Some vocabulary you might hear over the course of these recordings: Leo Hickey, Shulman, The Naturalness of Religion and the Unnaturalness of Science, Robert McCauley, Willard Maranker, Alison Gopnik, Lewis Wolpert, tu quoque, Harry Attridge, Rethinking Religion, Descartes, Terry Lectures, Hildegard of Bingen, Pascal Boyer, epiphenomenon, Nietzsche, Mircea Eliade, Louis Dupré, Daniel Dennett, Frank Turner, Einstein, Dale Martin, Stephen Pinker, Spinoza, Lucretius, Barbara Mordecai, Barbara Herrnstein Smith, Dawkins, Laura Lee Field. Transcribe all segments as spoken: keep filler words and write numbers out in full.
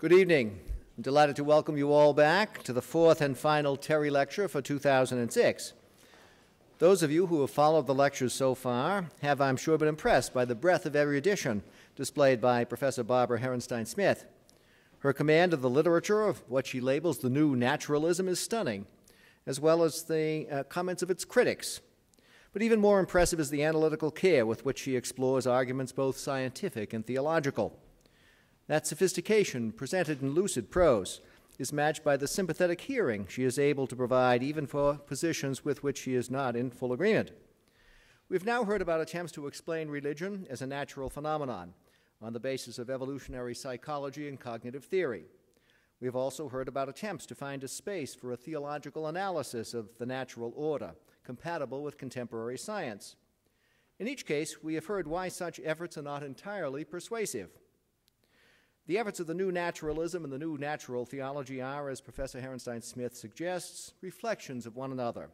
Good evening. I'm delighted to welcome you all back to the fourth and final Terry Lecture for two thousand six. Those of you who have followed the lectures so far have, I'm sure, been impressed by the breadth of erudition displayed by Professor Barbara Herrnstein Smith. Her command of the literature of what she labels the new naturalism is stunning, as well as the uh, comments of its critics. But even more impressive is the analytical care with which she explores arguments both scientific and theological. That sophistication, presented in lucid prose, is matched by the sympathetic hearing she is able to provide even for positions with which she is not in full agreement. We've now heard about attempts to explain religion as a natural phenomenon on the basis of evolutionary psychology and cognitive theory. We've also heard about attempts to find a space for a theological analysis of the natural order, compatible with contemporary science. In each case, we have heard why such efforts are not entirely persuasive. The efforts of the new naturalism and the new natural theology are, as Professor Herrnstein Smith suggests, reflections of one another,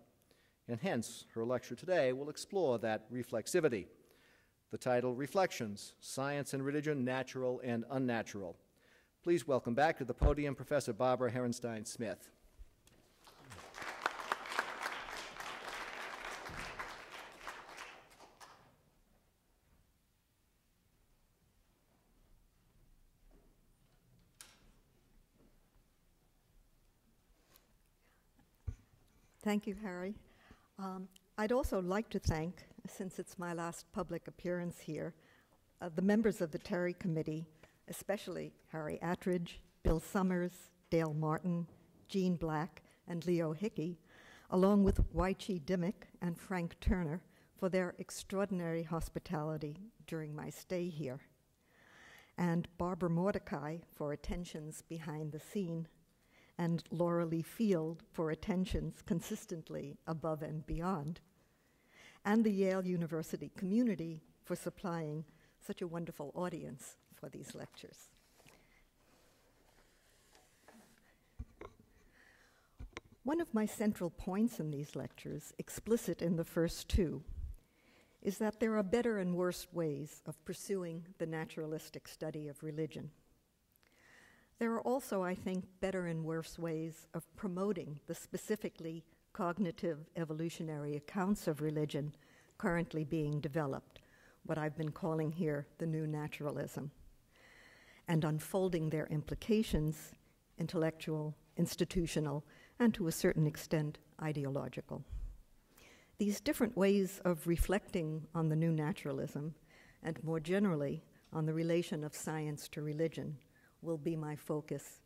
and hence her lecture today will explore that reflexivity. The title, Reflections, Science and Religion, Natural and Unnatural. Please welcome back to the podium Professor Barbara Herrnstein Smith. Thank you, Harry. Um, I'd also like to thank, since it's my last public appearance here, uh, the members of the Terry Committee, especially Harry Attridge, Bill Summers, Dale Martin, Jean Black, and Leo Hickey, along with Waichi Dimmick and Frank Turner, for their extraordinary hospitality during my stay here, and Barbara Mordecai for attentions behind the scene, and Laura Lee Field for attentions consistently above and beyond, and the Yale University community for supplying such a wonderful audience for these lectures. One of my central points in these lectures, explicit in the first two, is that there are better and worse ways of pursuing the naturalistic study of religion. There are also, I think, better and worse ways of promoting the specifically cognitive evolutionary accounts of religion currently being developed, what I've been calling here the new naturalism, and unfolding their implications, intellectual, institutional, and to a certain extent, ideological. These different ways of reflecting on the new naturalism, and more generally, on the relation of science to religion, will be my focus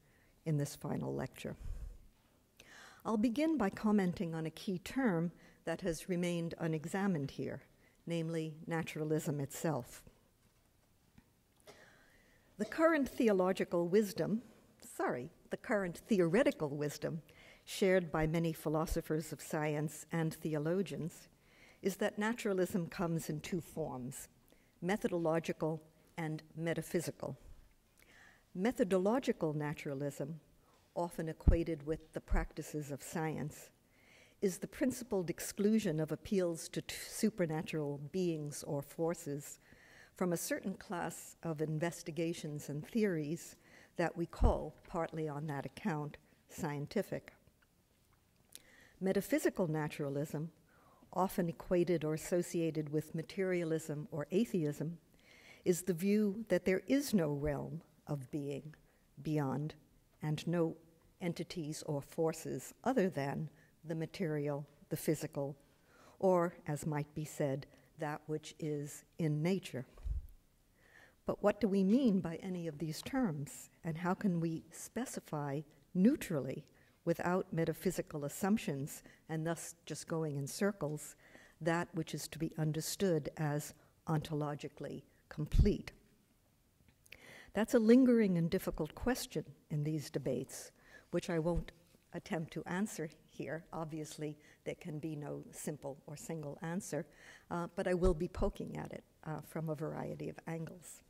in this final lecture. I'll begin by commenting on a key term that has remained unexamined here, namely naturalism itself. The current theological wisdom, sorry, the current theoretical wisdom shared by many philosophers of science and theologians is that naturalism comes in two forms, methodological and metaphysical. Methodological naturalism, often equated with the practices of science, is the principled exclusion of appeals to supernatural beings or forces from a certain class of investigations and theories that we call, partly on that account, scientific. Metaphysical naturalism, often equated or associated with materialism or atheism, is the view that there is no realm of being beyond and no entities or forces other than the material, the physical, or, as might be said, that which is in nature. But what do we mean by any of these terms, and how can we specify neutrally, without metaphysical assumptions and thus just going in circles, that which is to be understood as ontologically complete? That's a lingering and difficult question in these debates, which I won't attempt to answer here. Obviously, there can be no simple or single answer, uh, but I will be poking at it uh, from a variety of angles.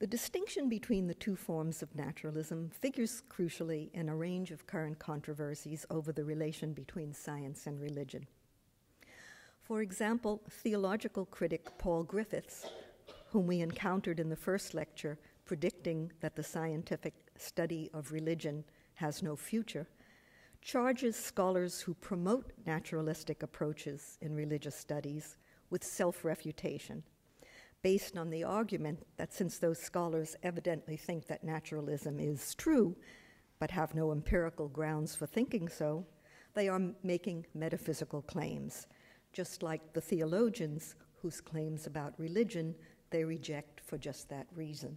The distinction between the two forms of naturalism figures crucially in a range of current controversies over the relation between science and religion. For example, theological critic Paul Griffiths, whom we encountered in the first lecture, predicting that the scientific study of religion has no future, charges scholars who promote naturalistic approaches in religious studies with self-refutation, based on the argument that since those scholars evidently think that naturalism is true, but have no empirical grounds for thinking so, they are making metaphysical claims, just like the theologians whose claims about religion they reject for just that reason.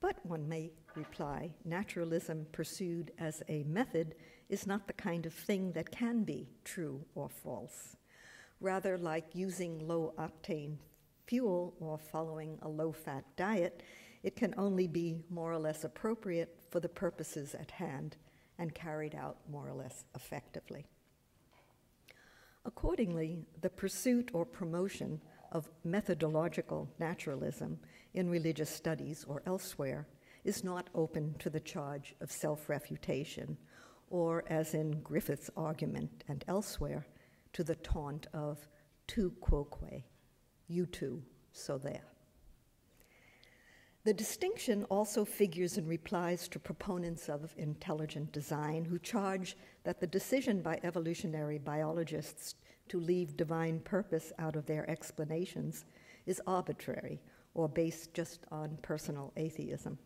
But one may reply, naturalism pursued as a method is not the kind of thing that can be true or false. Rather, like using low-octane fuel or following a low-fat diet, it can only be more or less appropriate for the purposes at hand and carried out more or less effectively. Accordingly, the pursuit or promotion of methodological naturalism in religious studies or elsewhere is not open to the charge of self-refutation, or, as in Griffith's argument and elsewhere, to the taunt of tu quoque, you too, so there. The distinction also figures in replies to proponents of intelligent design who charge that the decision by evolutionary biologists to leave divine purpose out of their explanations is arbitrary or based just on personal atheism.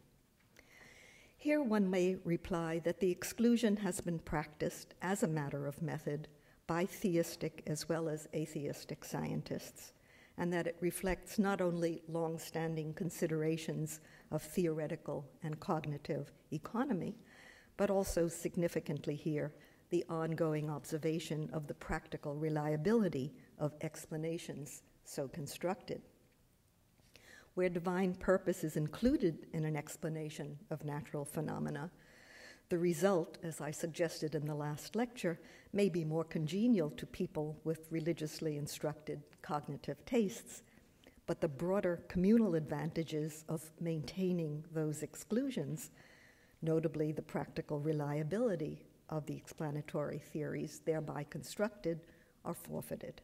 Here one may reply that the exclusion has been practiced as a matter of method by theistic as well as atheistic scientists, and that it reflects not only long-standing considerations of theoretical and cognitive economy, but also significantly here, the ongoing observation of the practical reliability of explanations so constructed. Where divine purpose is included in an explanation of natural phenomena, the result, as I suggested in the last lecture, may be more congenial to people with religiously instructed cognitive tastes, but the broader communal advantages of maintaining those exclusions, notably the practical reliability of the explanatory theories thereby constructed, are forfeited.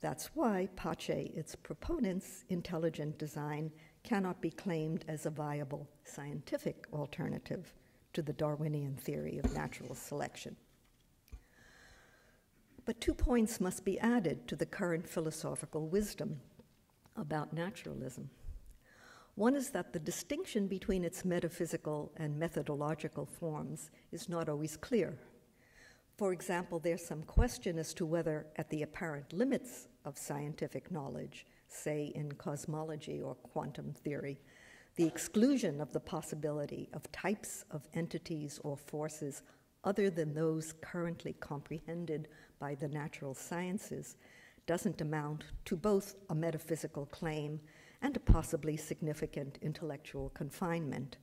That's why Pace, its proponents, intelligent design cannot be claimed as a viable scientific alternative to the Darwinian theory of natural selection. But two points must be added to the current philosophical wisdom about naturalism. One is that the distinction between its metaphysical and methodological forms is not always clear. For example, there's some question as to whether, at the apparent limits of scientific knowledge, say in cosmology or quantum theory, the exclusion of the possibility of types of entities or forces other than those currently comprehended by the natural sciences doesn't amount to both a metaphysical claim and a possibly significant intellectual confinement.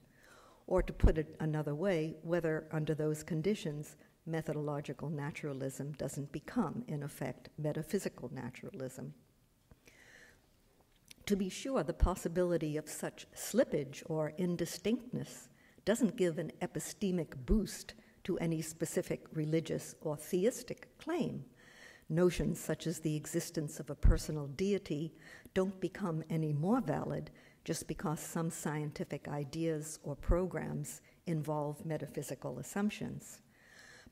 Or to put it another way, whether under those conditions methodological naturalism doesn't become, in effect, metaphysical naturalism. To be sure, the possibility of such slippage or indistinctness doesn't give an epistemic boost to any specific religious or theistic claim. Notions such as the existence of a personal deity don't become any more valid just because some scientific ideas or programs involve metaphysical assumptions.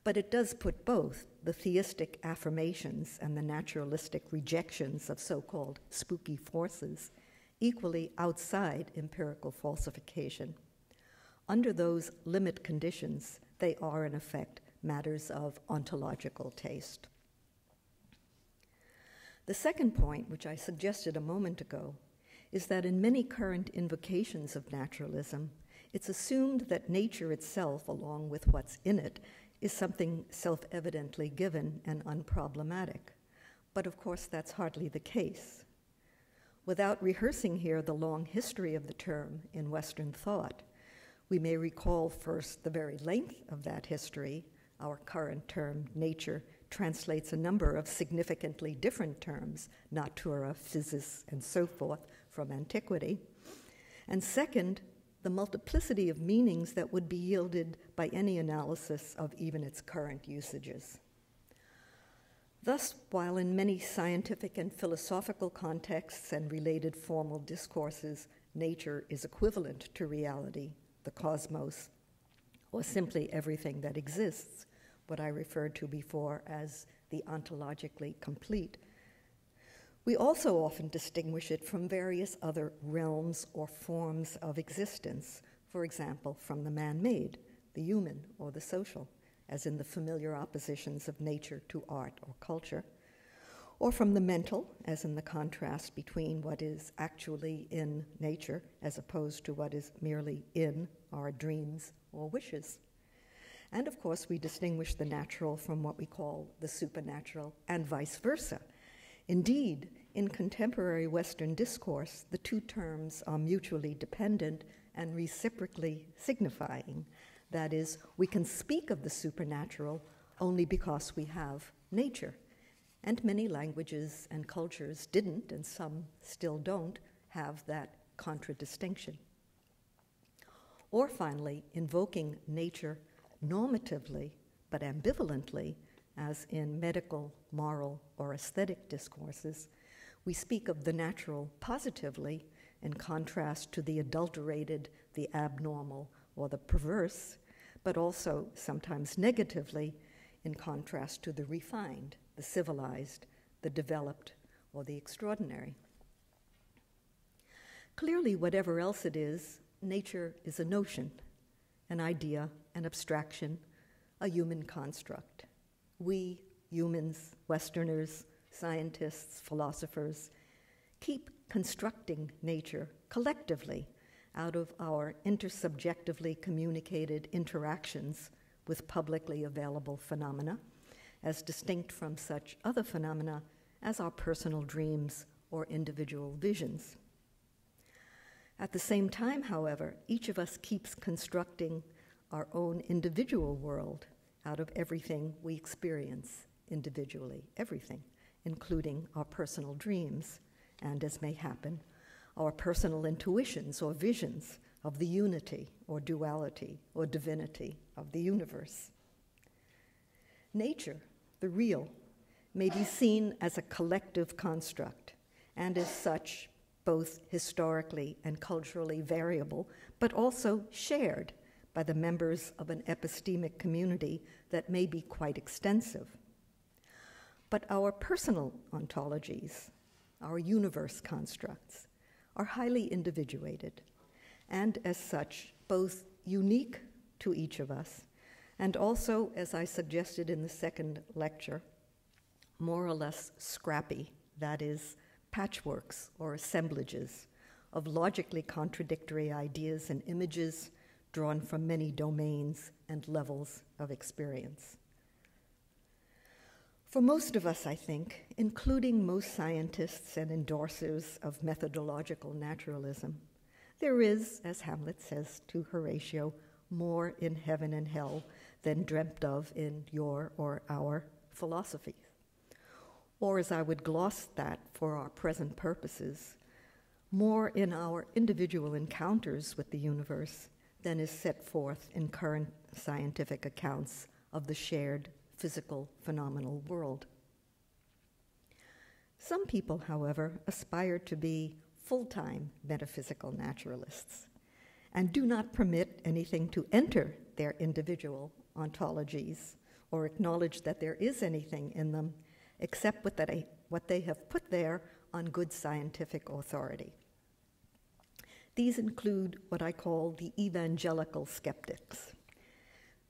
But it does put both the theistic affirmations and the naturalistic rejections of so-called spooky forces equally outside empirical falsification. Under those limit conditions, they are, in effect, matters of ontological taste. The second point, which I suggested a moment ago, is that in many current invocations of naturalism, it's assumed that nature itself, along with what's in it, is something self-evidently given and unproblematic. But of course, that's hardly the case. Without rehearsing here the long history of the term in Western thought, we may recall first the very length of that history. Our current term, nature, translates a number of significantly different terms, natura, physis, and so forth, from antiquity. And second, the multiplicity of meanings that would be yielded by any analysis of even its current usages. Thus, while in many scientific and philosophical contexts and related formal discourses, nature is equivalent to reality, the cosmos, or simply everything that exists, what I referred to before as the ontologically complete. We also often distinguish it from various other realms or forms of existence, for example, from the man-made, the human, or the social, as in the familiar oppositions of nature to art or culture, or from the mental, as in the contrast between what is actually in nature as opposed to what is merely in our dreams or wishes. And of course, we distinguish the natural from what we call the supernatural, and vice versa. Indeed, in contemporary Western discourse, the two terms are mutually dependent and reciprocally signifying. That is, we can speak of the supernatural only because we have nature. And many languages and cultures didn't, and some still don't, have that contradistinction. Or finally, invoking nature normatively but ambivalently, as in medical, moral, or aesthetic discourses, we speak of the natural positively in contrast to the adulterated, the abnormal, or the perverse, but also sometimes negatively in contrast to the refined, the civilized, the developed, or the extraordinary. Clearly, whatever else it is, nature is a notion, an idea, an abstraction, a human construct. We, humans, Westerners, scientists, philosophers, keep constructing nature collectively out of our intersubjectively communicated interactions with publicly available phenomena, as distinct from such other phenomena as our personal dreams or individual visions. At the same time, however, each of us keeps constructing our own individual world out of everything we experience individually, everything, including our personal dreams, and as may happen, our personal intuitions or visions of the unity or duality or divinity of the universe. Nature, the real, may be seen as a collective construct, and as such, both historically and culturally variable, but also shared by the members of an epistemic community that may be quite extensive. But our personal ontologies, our universe constructs, are highly individuated, and as such, both unique to each of us, and also, as I suggested in the second lecture, more or less scrappy, that is, patchworks or assemblages of logically contradictory ideas and images drawn from many domains and levels of experience. For most of us, I think, including most scientists and endorsers of methodological naturalism, there is, as Hamlet says to Horatio, more in heaven and hell than dreamt of in your or our philosophy. Or as I would gloss that for our present purposes, more in our individual encounters with the universe than is set forth in current scientific accounts of the shared physical phenomenal world. Some people, however, aspire to be full-time metaphysical naturalists and do not permit anything to enter their individual ontologies or acknowledge that there is anything in them except what, that I, what they have put there on good scientific authority. These include what I call the evangelical skeptics,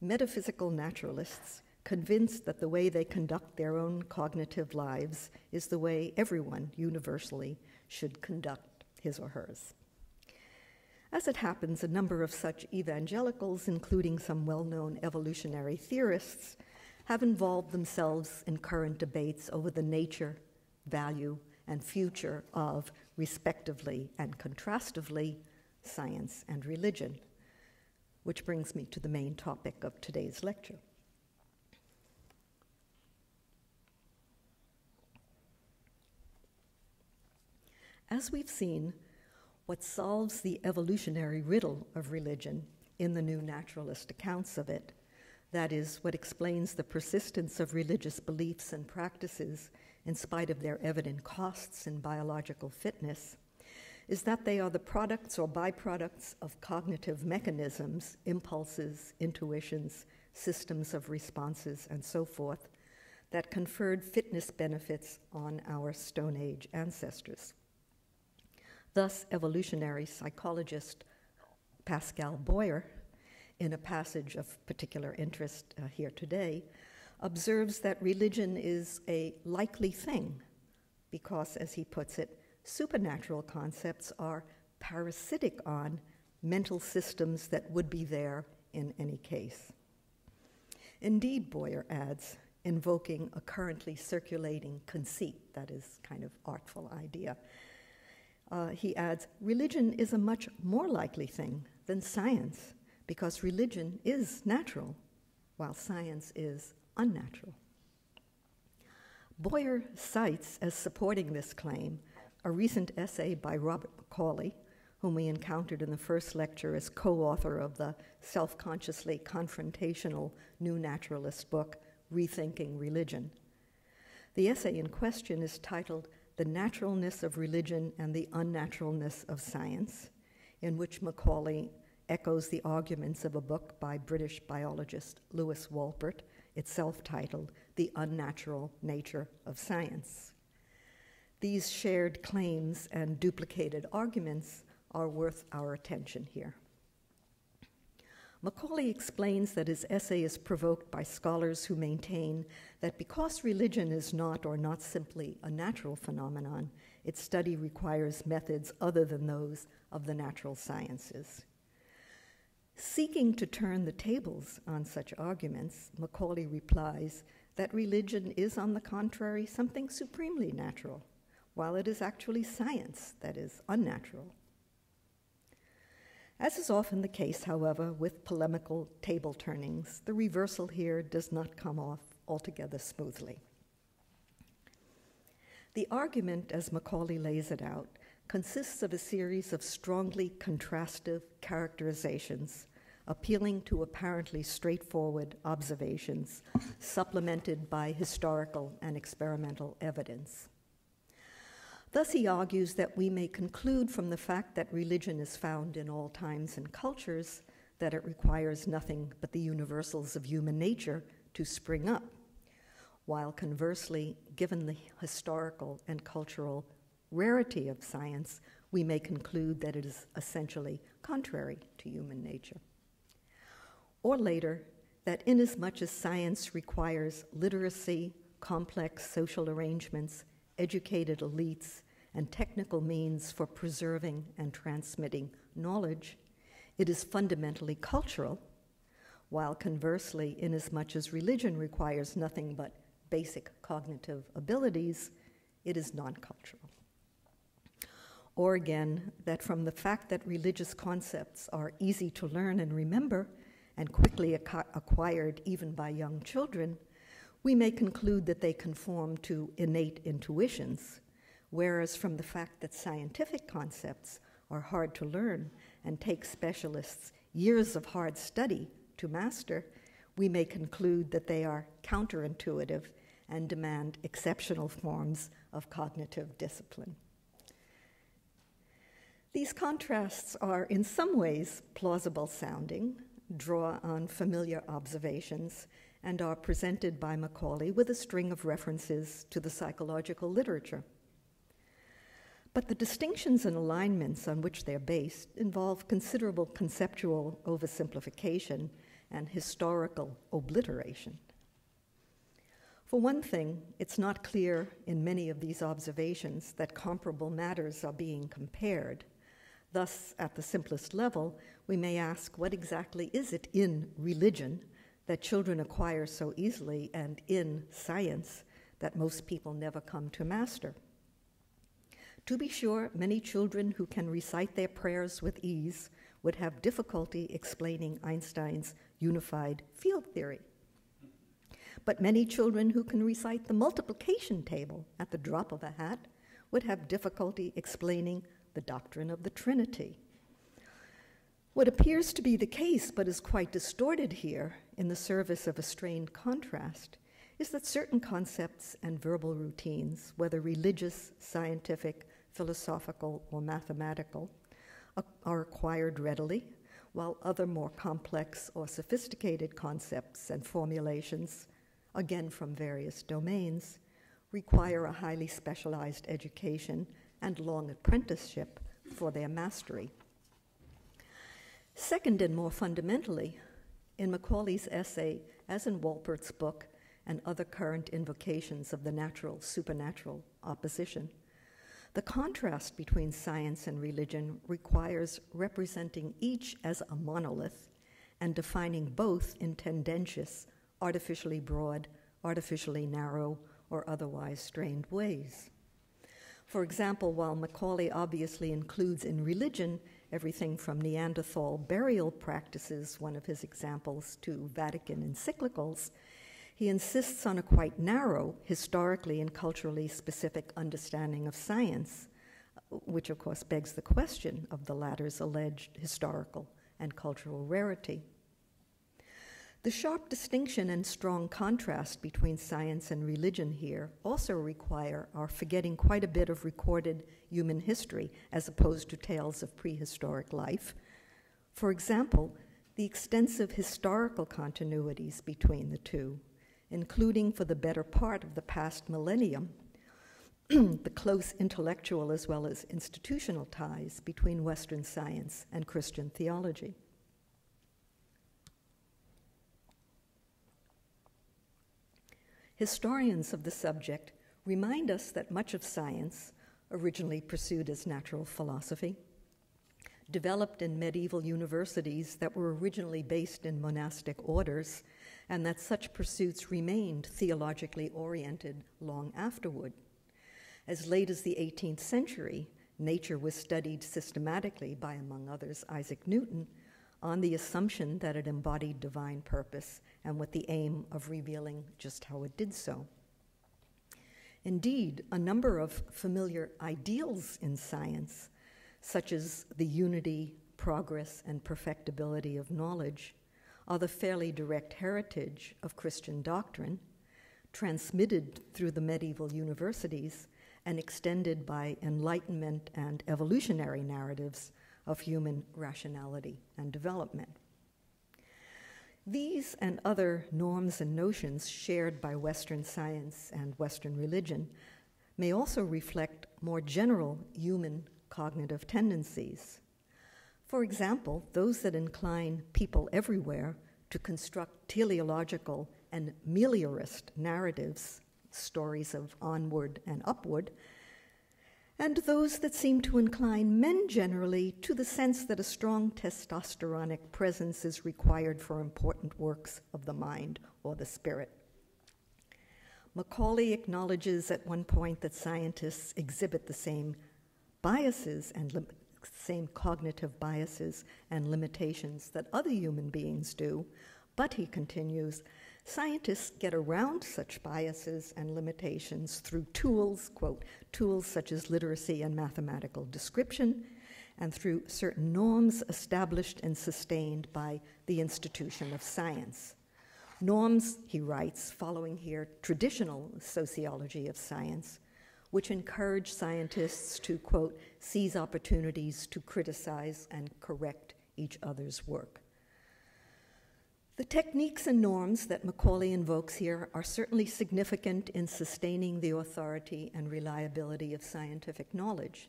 metaphysical naturalists convinced that the way they conduct their own cognitive lives is the way everyone universally should conduct his or hers. As it happens, a number of such evangelicals, including some well-known evolutionary theorists, have involved themselves in current debates over the nature, value, and future of, respectively and contrastively, science and religion, which brings me to the main topic of today's lecture. As we've seen, what solves the evolutionary riddle of religion in the new naturalist accounts of it, that is, what explains the persistence of religious beliefs and practices in spite of their evident costs in biological fitness, is that they are the products or byproducts of cognitive mechanisms, impulses, intuitions, systems of responses, and so forth, that conferred fitness benefits on our Stone Age ancestors. Thus, evolutionary psychologist Pascal Boyer, in a passage of particular interest uh, here today, observes that religion is a likely thing because, as he puts it, supernatural concepts are parasitic on mental systems that would be there in any case. Indeed, Boyer adds, invoking a currently circulating conceit, that is kind of artful idea, uh, he adds, religion is a much more likely thing than science because religion is natural while science is unnatural. Boyer cites as supporting this claim a recent essay by Robert McCauley, whom we encountered in the first lecture as co-author of the self-consciously confrontational new naturalist book, Rethinking Religion. The essay in question is titled The Naturalness of Religion and the Unnaturalness of Science, in which McCauley echoes the arguments of a book by British biologist Lewis Wolpert, itself titled The Unnatural Nature of Science. These shared claims and duplicated arguments are worth our attention here. McCauley explains that his essay is provoked by scholars who maintain that because religion is not or not simply a natural phenomenon, its study requires methods other than those of the natural sciences. Seeking to turn the tables on such arguments, McCauley replies that religion is, on the contrary, something supremely natural, while it is actually science that is unnatural. As is often the case, however, with polemical table turnings, the reversal here does not come off altogether smoothly. The argument, as McCauley lays it out, consists of a series of strongly contrastive characterizations, appealing to apparently straightforward observations, supplemented by historical and experimental evidence. Thus, he argues that we may conclude from the fact that religion is found in all times and cultures that it requires nothing but the universals of human nature to spring up, while conversely, given the historical and cultural rarity of science, we may conclude that it is essentially contrary to human nature. Or later, that inasmuch as science requires literacy, complex social arrangements, educated elites, and technical means for preserving and transmitting knowledge, it is fundamentally cultural, while conversely, inasmuch as religion requires nothing but basic cognitive abilities, it is non-cultural. Or again, that from the fact that religious concepts are easy to learn and remember, and quickly ac- acquired even by young children, we may conclude that they conform to innate intuitions, whereas from the fact that scientific concepts are hard to learn and take specialists years of hard study to master, we may conclude that they are counterintuitive and demand exceptional forms of cognitive discipline. These contrasts are in some ways plausible sounding, draw on familiar observations, and are presented by McCauley with a string of references to the psychological literature. But the distinctions and alignments on which they're based involve considerable conceptual oversimplification and historical obliteration. For one thing, it's not clear in many of these observations that comparable matters are being compared. Thus, at the simplest level, we may ask, what exactly is it in religion that children acquire so easily and in science that most people never come to master? To be sure, many children who can recite their prayers with ease would have difficulty explaining Einstein's unified field theory. But many children who can recite the multiplication table at the drop of a hat would have difficulty explaining the doctrine of the Trinity. What appears to be the case, but is quite distorted here in the service of a strained contrast, is that certain concepts and verbal routines, whether religious, scientific, philosophical or mathematical, are acquired readily, while other more complex or sophisticated concepts and formulations, again from various domains, require a highly specialized education and long apprenticeship for their mastery. Second, and more fundamentally, in Macaulay's essay, as in Wolpert's book and other current invocations of the natural-supernatural opposition, the contrast between science and religion requires representing each as a monolith and defining both in tendentious, artificially broad, artificially narrow, or otherwise strained ways. For example, while Macaulay obviously includes in religion everything from Neanderthal burial practices, one of his examples, to Vatican encyclicals, he insists on a quite narrow, historically and culturally specific understanding of science, which of course begs the question of the latter's alleged historical and cultural rarity. The sharp distinction and strong contrast between science and religion here also require our forgetting quite a bit of recorded human history as opposed to tales of prehistoric life. For example, the extensive historical continuities between the two, including for the better part of the past millennium, the close intellectual as well as institutional ties between Western science and Christian theology. Historians of the subject remind us that much of science, originally pursued as natural philosophy, developed in medieval universities that were originally based in monastic orders, and that such pursuits remained theologically oriented long afterward. As late as the eighteenth century, nature was studied systematically by, among others, Isaac Newton, on the assumption that it embodied divine purpose and with the aim of revealing just how it did so. Indeed, a number of familiar ideals in science, such as the unity, progress, and perfectibility of knowledge, are the fairly direct heritage of Christian doctrine, transmitted through the medieval universities and extended by Enlightenment and evolutionary narratives of human rationality and development. These and other norms and notions shared by Western science and Western religion may also reflect more general human cognitive tendencies. For example, those that incline people everywhere to construct teleological and meliorist narratives, stories of onward and upward, and those that seem to incline men generally to the sense that a strong testosteronic presence is required for important works of the mind or the spirit. Macaulay acknowledges at one point that scientists exhibit the same biases and same cognitive biases and limitations that other human beings do, but he continues, scientists get around such biases and limitations through tools, quote, tools such as literacy and mathematical description, and through certain norms established and sustained by the institution of science. Norms, he writes, following here traditional sociology of science, which encourage scientists to, quote, seize opportunities to criticize and correct each other's work. The techniques and norms that Macaulay invokes here are certainly significant in sustaining the authority and reliability of scientific knowledge,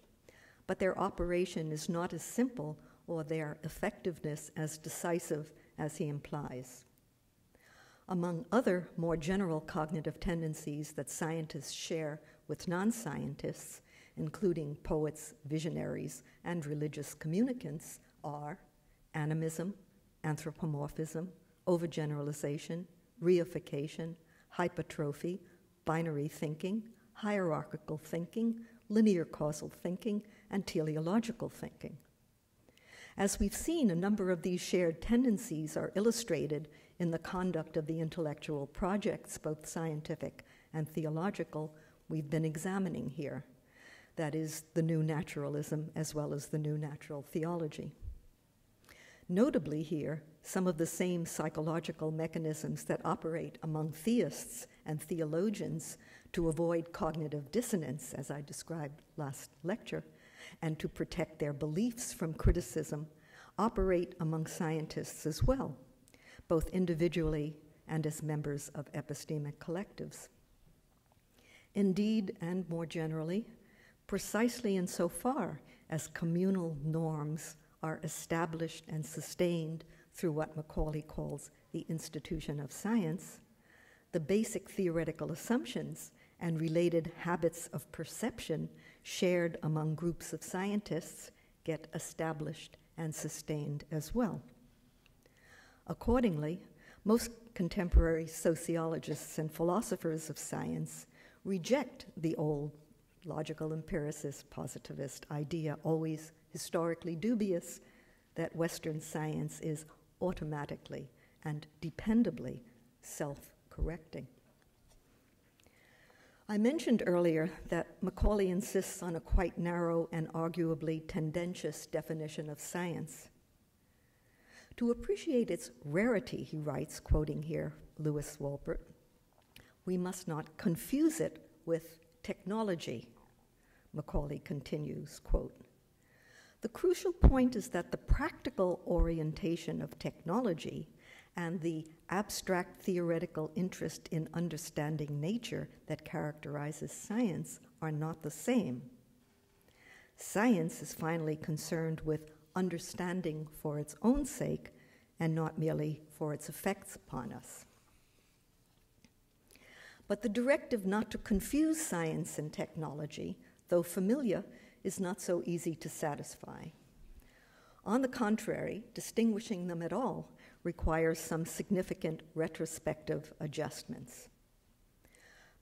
but their operation is not as simple or their effectiveness as decisive as he implies. Among other more general cognitive tendencies that scientists share with non-scientists, including poets, visionaries, and religious communicants, are animism, anthropomorphism, overgeneralization, reification, hypertrophy, binary thinking, hierarchical thinking, linear causal thinking, and teleological thinking. As we've seen, a number of these shared tendencies are illustrated in the conduct of the intellectual projects, both scientific and theological, we've been examining here. That is, the new naturalism as well as the new natural theology. Notably here, some of the same psychological mechanisms that operate among theists and theologians to avoid cognitive dissonance, as I described last lecture, and to protect their beliefs from criticism, operate among scientists as well, both individually and as members of epistemic collectives. Indeed, and more generally, precisely insofar as communal norms are established and sustained through what McCauley calls the institution of science, the basic theoretical assumptions and related habits of perception shared among groups of scientists get established and sustained as well. Accordingly, most contemporary sociologists and philosophers of science reject the old logical empiricist positivist idea, always historically dubious, that Western science is automatically and dependably self-correcting. I mentioned earlier that McCauley insists on a quite narrow and arguably tendentious definition of science. To appreciate its rarity, he writes, quoting here Lewis Wolpert, we must not confuse it with technology. McCauley continues, quote, the crucial point is that the practical orientation of technology and the abstract theoretical interest in understanding nature that characterizes science are not the same. Science is finally concerned with understanding for its own sake and not merely for its effects upon us. But the directive not to confuse science and technology, though familiar, is not so easy to satisfy. On the contrary, distinguishing them at all requires some significant retrospective adjustments.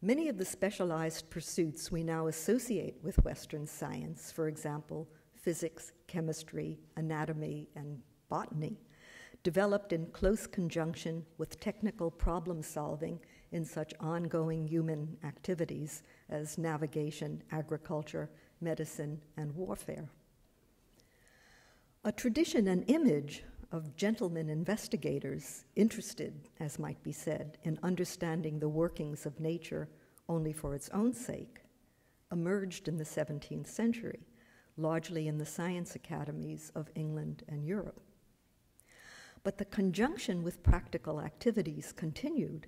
Many of the specialized pursuits we now associate with Western science, for example, physics, chemistry, anatomy, and botany, developed in close conjunction with technical problem-solving in such ongoing human activities as navigation, agriculture, medicine, and warfare. A tradition and image of gentlemen investigators interested, as might be said, in understanding the workings of nature only for its own sake, emerged in the seventeenth century, largely in the science academies of England and Europe. But the conjunction with practical activities continued,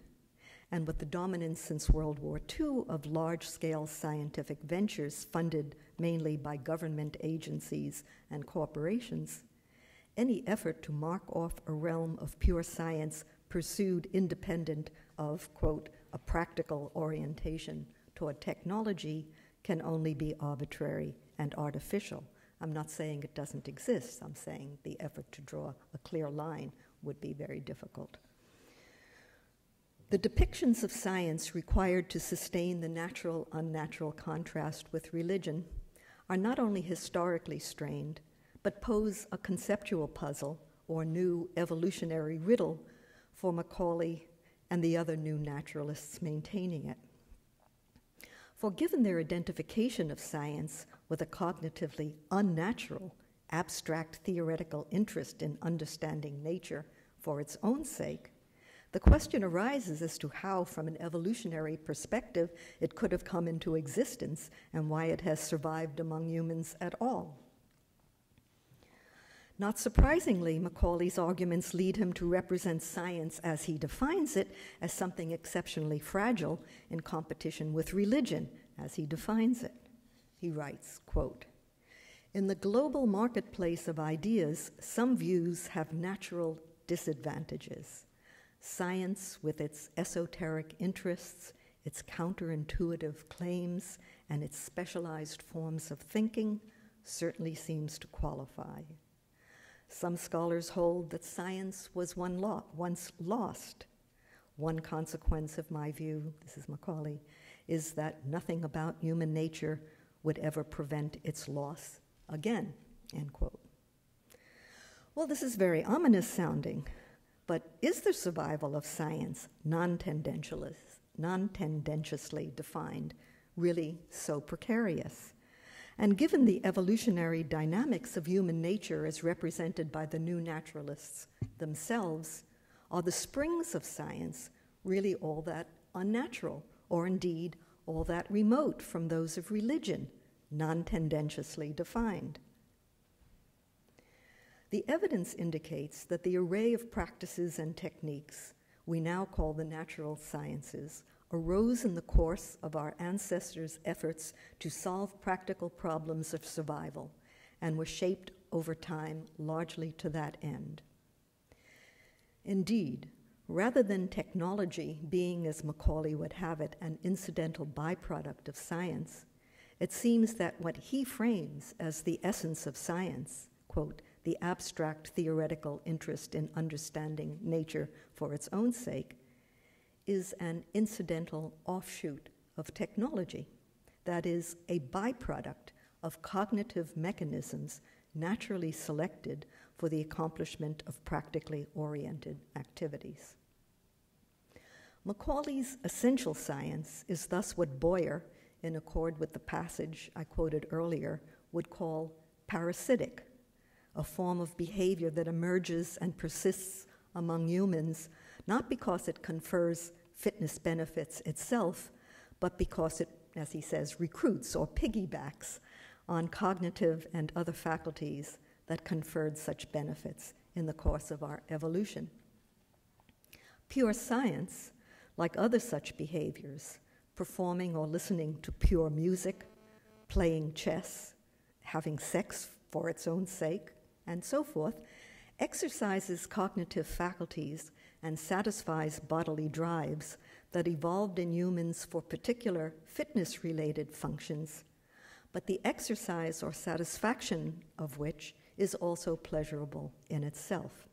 and with the dominance since World War Two of large-scale scientific ventures funded mainly by government agencies and corporations, any effort to mark off a realm of pure science pursued independent of, quote, a practical orientation toward technology can only be arbitrary and artificial. I'm not saying it doesn't exist. I'm saying the effort to draw a clear line would be very difficult. The depictions of science required to sustain the natural-unnatural contrast with religion are not only historically strained, but pose a conceptual puzzle or new evolutionary riddle for McCauley and the other new naturalists maintaining it. For given their identification of science with a cognitively unnatural, abstract theoretical interest in understanding nature for its own sake, the question arises as to how, from an evolutionary perspective, it could have come into existence and why it has survived among humans at all. Not surprisingly, McCauley's arguments lead him to represent science as he defines it as something exceptionally fragile in competition with religion as he defines it. He writes, quote, in the global marketplace of ideas, some views have natural disadvantages. Science, with its esoteric interests, its counterintuitive claims, and its specialized forms of thinking, certainly seems to qualify. Some scholars hold that science was one lo- once lost. One consequence of my view, this is McCauley, is that nothing about human nature would ever prevent its loss again, end quote. Well, this is very ominous sounding. But is the survival of science, non-tendentiously defined, really so precarious? And given the evolutionary dynamics of human nature as represented by the new naturalists themselves, are the springs of science really all that unnatural, or indeed all that remote from those of religion, non-tendentiously defined? The evidence indicates that the array of practices and techniques we now call the natural sciences arose in the course of our ancestors' efforts to solve practical problems of survival and were shaped over time largely to that end. Indeed, rather than technology being, as Macaulay would have it, an incidental byproduct of science, it seems that what he frames as the essence of science, quote, the abstract theoretical interest in understanding nature for its own sake, is an incidental offshoot of technology, that is, a byproduct of cognitive mechanisms naturally selected for the accomplishment of practically oriented activities. Macaulay's essential science is thus what Boyer, in accord with the passage I quoted earlier, would call parasitic, a form of behavior that emerges and persists among humans not because it confers fitness benefits itself, but because it, as he says, recruits or piggybacks on cognitive and other faculties that conferred such benefits in the course of our evolution. Pure science, like other such behaviors, performing or listening to pure music, playing chess, having sex for its own sake, and so forth, exercises cognitive faculties and satisfies bodily drives that evolved in humans for particular fitness-related functions, but the exercise or satisfaction of which is also pleasurable in itself.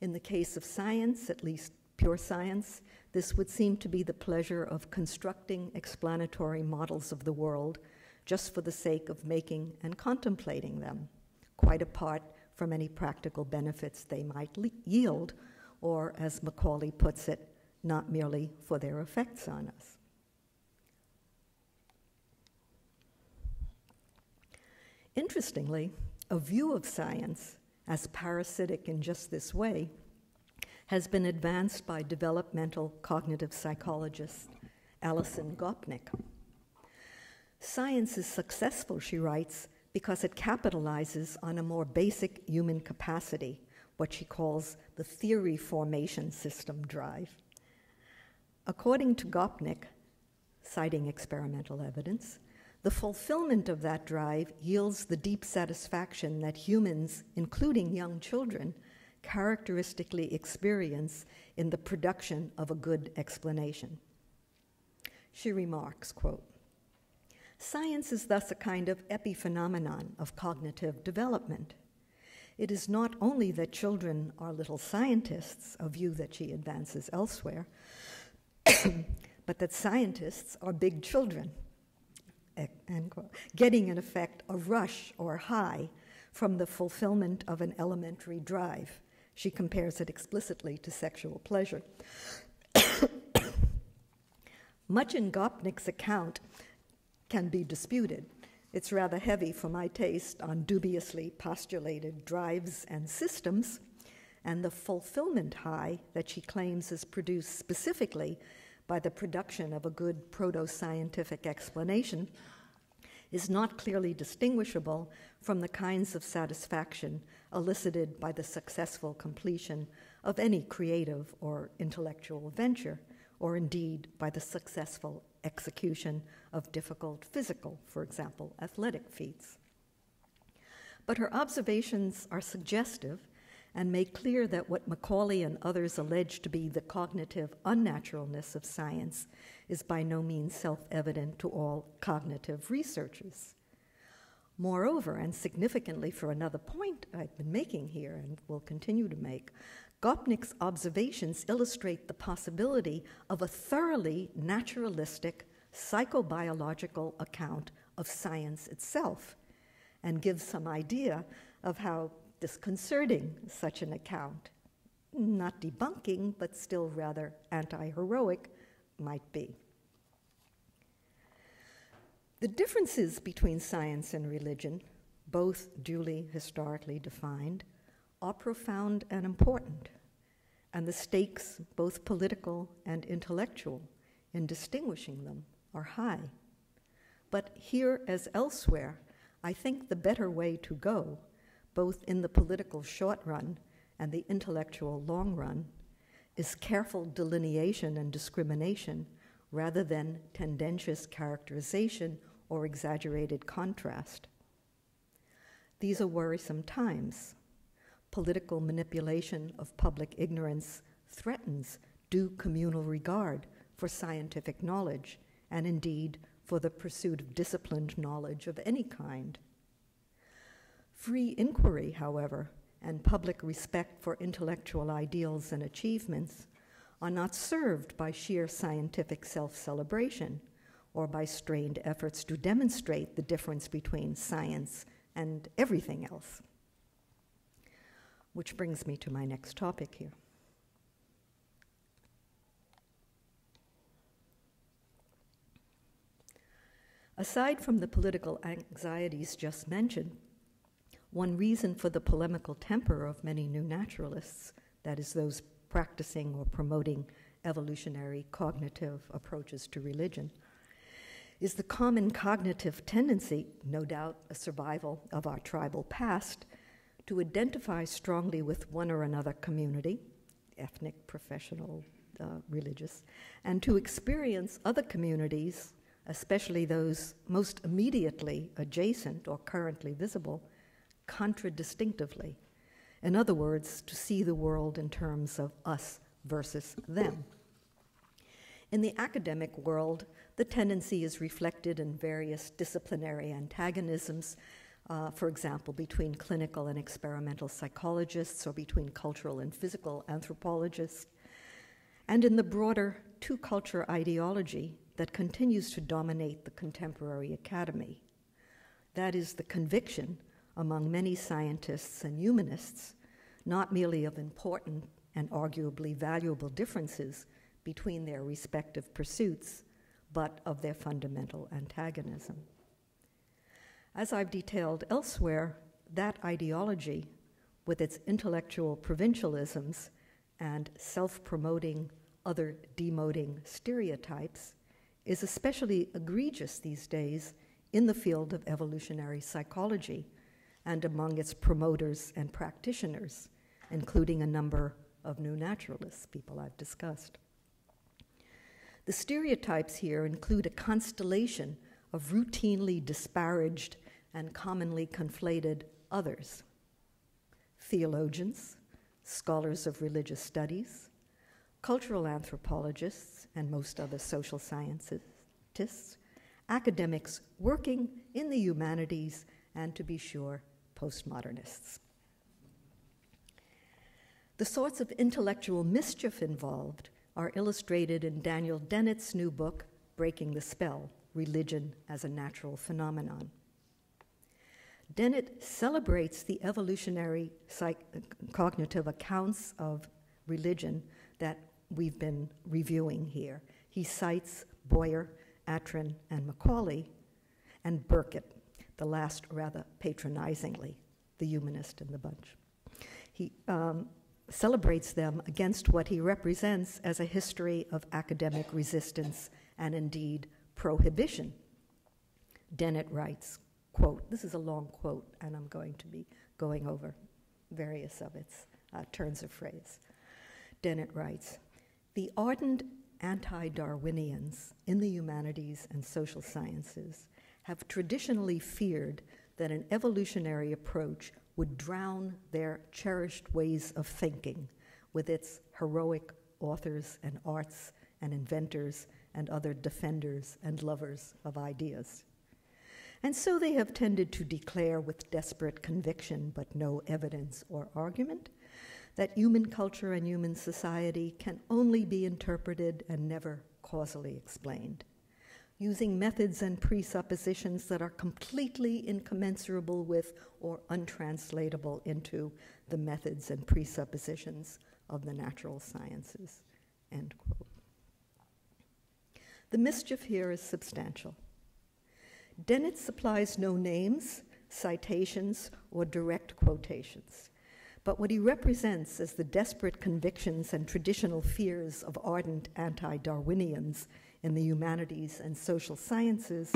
In the case of science, at least pure science, this would seem to be the pleasure of constructing explanatory models of the world just for the sake of making and contemplating them, quite apart from any practical benefits they might yield, or, as Macaulay puts it, not merely for their effects on us. Interestingly, a view of science as parasitic in just this way has been advanced by developmental cognitive psychologist Alison Gopnik. Science is successful, she writes, because it capitalizes on a more basic human capacity, what she calls the theory formation system drive. According to Gopnik, citing experimental evidence, the fulfillment of that drive yields the deep satisfaction that humans, including young children, characteristically experience in the production of a good explanation. She remarks, quote, "Science is thus a kind of epiphenomenon of cognitive development. It is not only that children are little scientists," a view that she advances elsewhere, "but that scientists are big children," end quote, getting in effect a rush or high from the fulfillment of an elementary drive. She compares it explicitly to sexual pleasure. Much in Gopnik's account can be disputed. It's rather heavy for my taste on dubiously postulated drives and systems, and the fulfillment high that she claims is produced specifically by the production of a good proto-scientific explanation is not clearly distinguishable from the kinds of satisfaction elicited by the successful completion of any creative or intellectual venture, or indeed by the successful execution of difficult physical, for example, athletic feats. But her observations are suggestive and make clear that what Macaulay and others allege to be the cognitive unnaturalness of science is by no means self-evident to all cognitive researchers. Moreover, and significantly for another point I've been making here and will continue to make, Gopnik's observations illustrate the possibility of a thoroughly naturalistic, psychobiological account of science itself, and give some idea of how disconcerting such an account, not debunking, but still rather anti-heroic, might be. The differences between science and religion, both duly historically defined, are profound and important, and the stakes, both political and intellectual, in distinguishing them are high. But here as elsewhere, I think the better way to go, both in the political short run and the intellectual long run, is careful delineation and discrimination rather than tendentious characterization or exaggerated contrast. These are worrisome times. Political manipulation of public ignorance threatens due communal regard for scientific knowledge and indeed for the pursuit of disciplined knowledge of any kind. Free inquiry, however, and public respect for intellectual ideals and achievements are not served by sheer scientific self-celebration or by strained efforts to demonstrate the difference between science and everything else. Which brings me to my next topic here. Aside from the political anxieties just mentioned, one reason for the polemical temper of many new naturalists, that is, those practicing or promoting evolutionary cognitive approaches to religion, is the common cognitive tendency, no doubt a survival of our tribal past, to identify strongly with one or another community, ethnic, professional, uh, religious, and to experience other communities, especially those most immediately adjacent or currently visible, contradistinctively. In other words, to see the world in terms of us versus them. In the academic world, the tendency is reflected in various disciplinary antagonisms, uh, for example, between clinical and experimental psychologists or between cultural and physical anthropologists, and in the broader two-culture ideology that continues to dominate the contemporary academy. That is the conviction among many scientists and humanists, not merely of important and arguably valuable differences between their respective pursuits, but of their fundamental antagonism. As I've detailed elsewhere, that ideology, with its intellectual provincialisms and self-promoting, other-demoting stereotypes, is especially egregious these days in the field of evolutionary psychology, and among its promoters and practitioners, including a number of new naturalists, people I've discussed. The stereotypes here include a constellation of routinely disparaged and commonly conflated others: theologians, scholars of religious studies, cultural anthropologists, and most other social scientists, academics working in the humanities, and to be sure, postmodernists. The sorts of intellectual mischief involved are illustrated in Daniel Dennett's new book, Breaking the Spell: Religion as a Natural Phenomenon. Dennett celebrates the evolutionary cognitive accounts of religion that we've been reviewing here. He cites Boyer, Attridge, and McCauley, and Burkitt, the last rather patronizingly, the humanist in the bunch. He um, celebrates them against what he represents as a history of academic resistance and indeed prohibition. Dennett writes, quote, this is a long quote and I'm going to be going over various of its uh, turns of phrase. Dennett writes, the ardent anti-Darwinians in the humanities and social sciences have traditionally feared that an evolutionary approach would drown their cherished ways of thinking with its heroic authors and arts and inventors and other defenders and lovers of ideas. And so they have tended to declare with desperate conviction but no evidence or argument that human culture and human society can only be interpreted and never causally explained, using methods and presuppositions that are completely incommensurable with or untranslatable into the methods and presuppositions of the natural sciences, end quote. The mischief here is substantial. Dennett supplies no names, citations, or direct quotations. But what he represents as the desperate convictions and traditional fears of ardent anti-Darwinians in the humanities and social sciences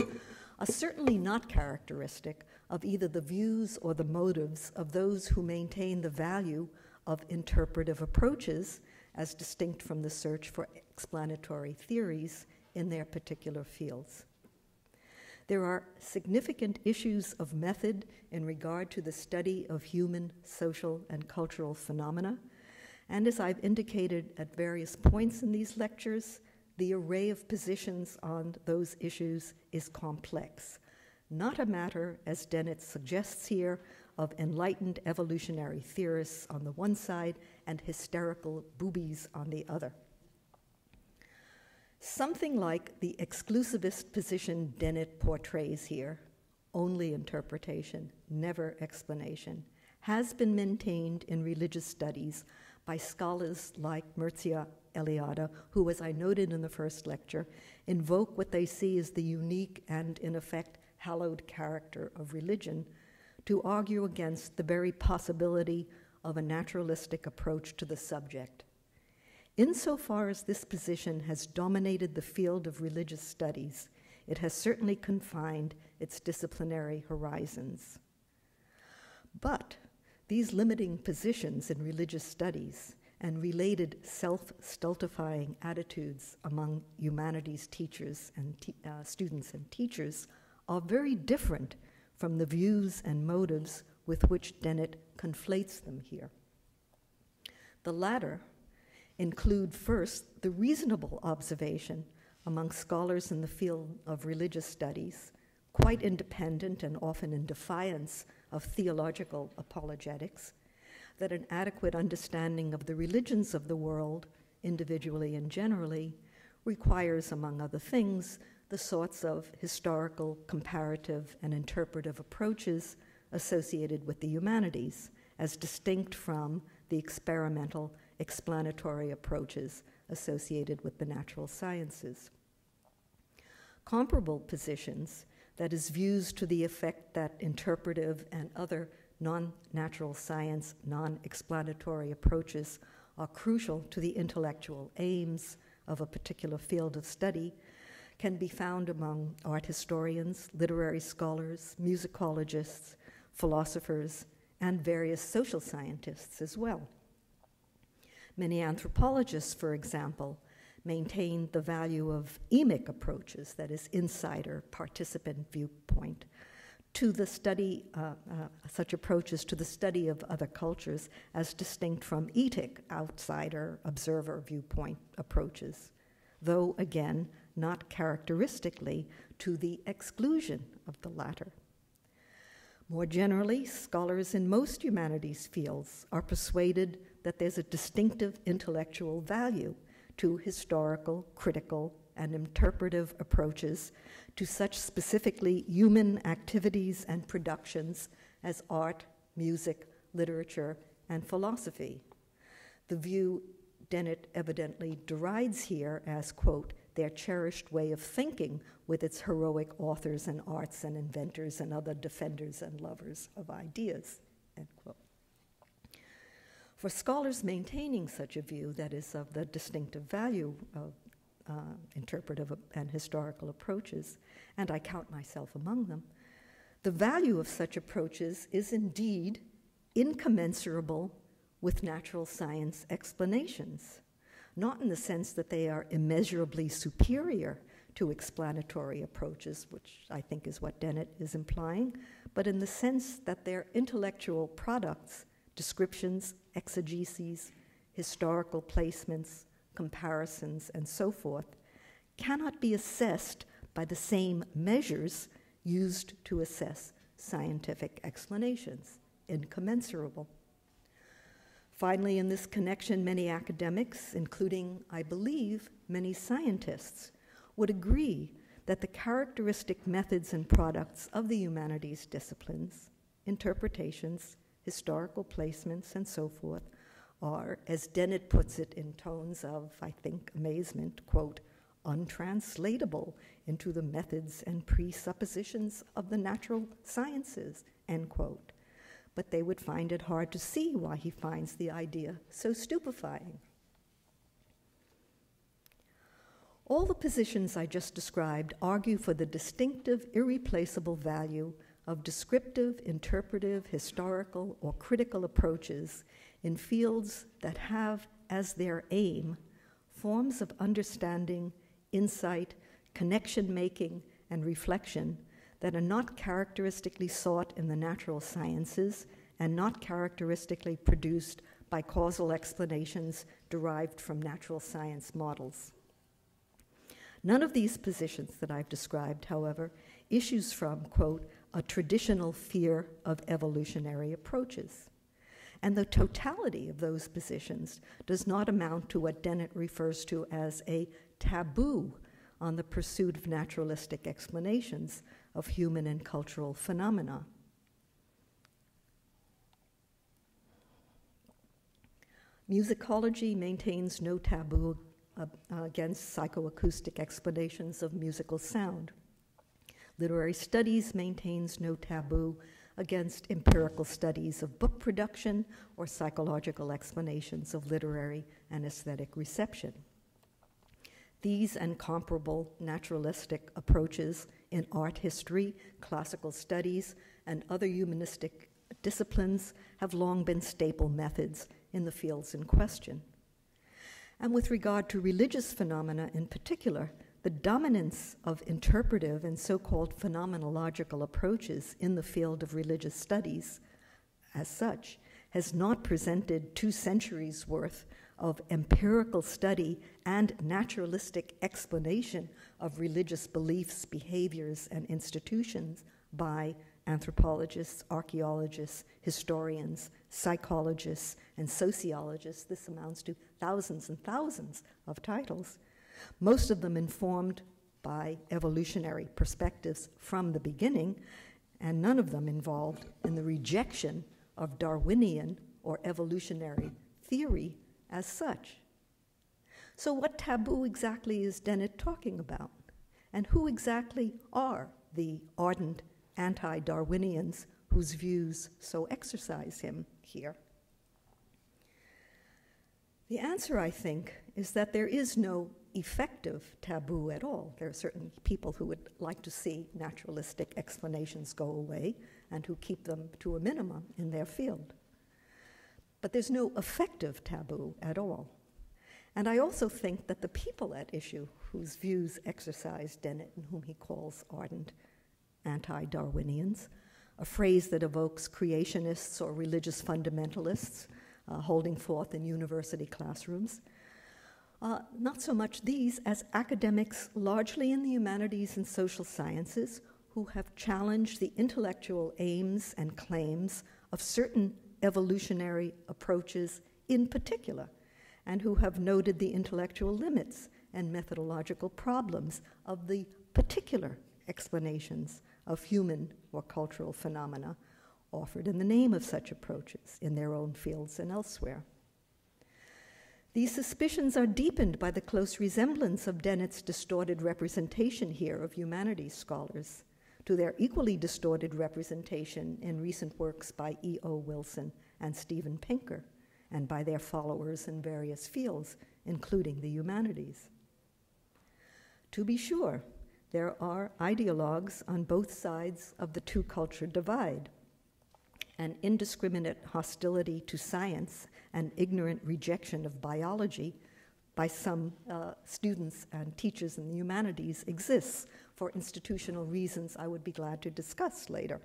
are certainly not characteristic of either the views or the motives of those who maintain the value of interpretive approaches as distinct from the search for explanatory theories in their particular fields. There are significant issues of method in regard to the study of human, social, and cultural phenomena, and as I've indicated at various points in these lectures, the array of positions on those issues is complex, not a matter, as Dennett suggests here, of enlightened evolutionary theorists on the one side and hysterical boobies on the other. Something like the exclusivist position Dennett portrays here, only interpretation, never explanation, has been maintained in religious studies by scholars like Mircea Eliade, who, as I noted in the first lecture, invoke what they see as the unique and, in effect, hallowed character of religion to argue against the very possibility of a naturalistic approach to the subject. Insofar as this position has dominated the field of religious studies, it has certainly confined its disciplinary horizons. But these limiting positions in religious studies and related self-stultifying attitudes among humanities teachers and te uh, students and teachers are very different from the views and motives with which Dennett conflates them here. The latter include first the reasonable observation among scholars in the field of religious studies, quite independent and often in defiance of theological apologetics, that an adequate understanding of the religions of the world, individually and generally, requires, among other things, the sorts of historical, comparative, and interpretive approaches associated with the humanities, as distinct from the experimental, explanatory approaches associated with the natural sciences. Comparable positions, that is, views to the effect that interpretive and other non-natural science, non-explanatory approaches are crucial to the intellectual aims of a particular field of study, can be found among art historians, literary scholars, musicologists, philosophers, and various social scientists as well. Many anthropologists, for example, maintain the value of emic approaches, that is, insider participant viewpoint, to the study, uh, uh, such approaches to the study of other cultures as distinct from etic, outsider, observer viewpoint approaches, though again, not characteristically to the exclusion of the latter. More generally, scholars in most humanities fields are persuaded that there's a distinctive intellectual value to historical, critical, and interpretive approaches to such specifically human activities and productions as art, music, literature, and philosophy. The view Dennett evidently derides here as, quote, their cherished way of thinking with its heroic authors and arts and inventors and other defenders and lovers of ideas, end quote. For scholars maintaining such a view, that is, of the distinctive value of uh, interpretive and historical approaches, and I count myself among them, the value of such approaches is indeed incommensurable with natural science explanations, not in the sense that they are immeasurably superior to explanatory approaches, which I think is what Dennett is implying, but in the sense that their intellectual products, descriptions, exegeses, historical placements, comparisons, and so forth, cannot be assessed by the same measures used to assess scientific explanations, incommensurable. Finally, in this connection, many academics, including, I believe, many scientists, would agree that the characteristic methods and products of the humanities disciplines, interpretations, historical placements, and so forth, are, as Dennett puts it in tones of, I think, amazement, quote, untranslatable into the methods and presuppositions of the natural sciences, end quote. But they would find it hard to see why he finds the idea so stupefying. All the positions I just described argue for the distinctive, irreplaceable value of descriptive, interpretive, historical, or critical approaches in fields that have as their aim forms of understanding, insight, connection-making, and reflection that are not characteristically sought in the natural sciences and not characteristically produced by causal explanations derived from natural science models. None of these positions that I've described, however, issues from, quote, a traditional fear of evolutionary approaches. And the totality of those positions does not amount to what Dennett refers to as a taboo on the pursuit of naturalistic explanations of human and cultural phenomena. Musicology maintains no taboo uh, against psychoacoustic explanations of musical sound. Literary studies maintains no taboo against empirical studies of book production or psychological explanations of literary and aesthetic reception. These and comparable naturalistic approaches in art history, classical studies, and other humanistic disciplines have long been staple methods in the fields in question. And with regard to religious phenomena in particular, the dominance of interpretive and so-called phenomenological approaches in the field of religious studies, as such, has not presented two centuries' worth of empirical study and naturalistic explanation of religious beliefs, behaviors, and institutions by anthropologists, archaeologists, historians, psychologists, and sociologists. This amounts to thousands and thousands of titles, most of them informed by evolutionary perspectives from the beginning, and none of them involved in the rejection of Darwinian or evolutionary theory as such. So what taboo exactly is Dennett talking about? And who exactly are the ardent anti-Darwinians whose views so exercise him here? The answer, I think, is that there is no effective taboo at all. There are certain people who would like to see naturalistic explanations go away and who keep them to a minimum in their field. But there's no effective taboo at all. And I also think that the people at issue whose views exercise Dennett and whom he calls ardent anti-Darwinians, a phrase that evokes creationists or religious fundamentalists uh, holding forth in university classrooms, Uh, not so much these as academics largely in the humanities and social sciences who have challenged the intellectual aims and claims of certain evolutionary approaches in particular, and who have noted the intellectual limits and methodological problems of the particular explanations of human or cultural phenomena offered in the name of such approaches in their own fields and elsewhere. These suspicions are deepened by the close resemblance of Dennett's distorted representation here of humanities scholars to their equally distorted representation in recent works by E O Wilson and Stephen Pinker, and by their followers in various fields, including the humanities. To be sure, there are ideologues on both sides of the two-culture divide. An indiscriminate hostility to science and ignorant rejection of biology by some uh, students and teachers in the humanities exists for institutional reasons I would be glad to discuss later.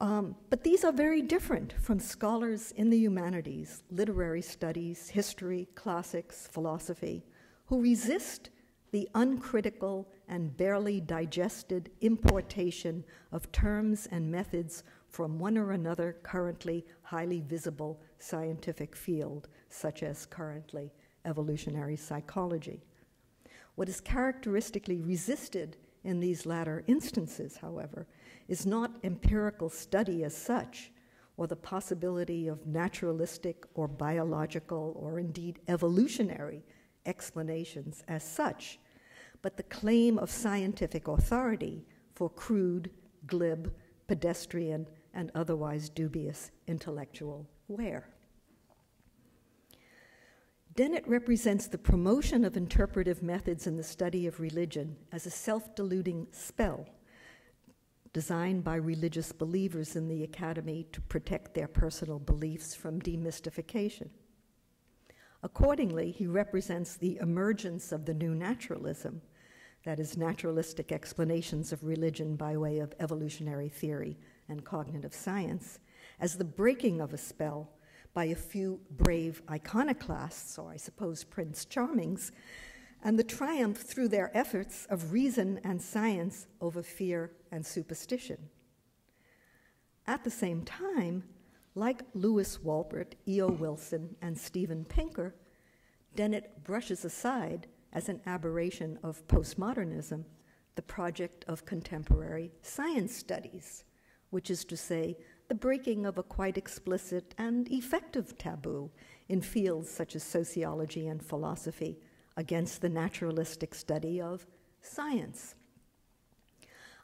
Um, but these are very different from scholars in the humanities, literary studies, history, classics, philosophy, who resist the uncritical and barely digested importation of terms and methods from one or another currently highly visible scientific field, such as currently evolutionary psychology. What is characteristically resisted in these latter instances, however, is not empirical study as such, or the possibility of naturalistic or biological or indeed evolutionary explanations as such, but the claim of scientific authority for crude, glib, pedestrian, and otherwise dubious intellectual wear. Dennett represents the promotion of interpretive methods in the study of religion as a self-deluding spell designed by religious believers in the academy to protect their personal beliefs from demystification. Accordingly, he represents the emergence of the new naturalism, that is, naturalistic explanations of religion by way of evolutionary theory and cognitive science, as the breaking of a spell by a few brave iconoclasts, or I suppose Prince Charmings, and the triumph through their efforts of reason and science over fear and superstition. At the same time, like Lewis Wolpert, E O Wilson, and Stephen Pinker, Dennett brushes aside, as an aberration of postmodernism, the project of contemporary science studies, which is to say, the breaking of a quite explicit and effective taboo in fields such as sociology and philosophy against the naturalistic study of science.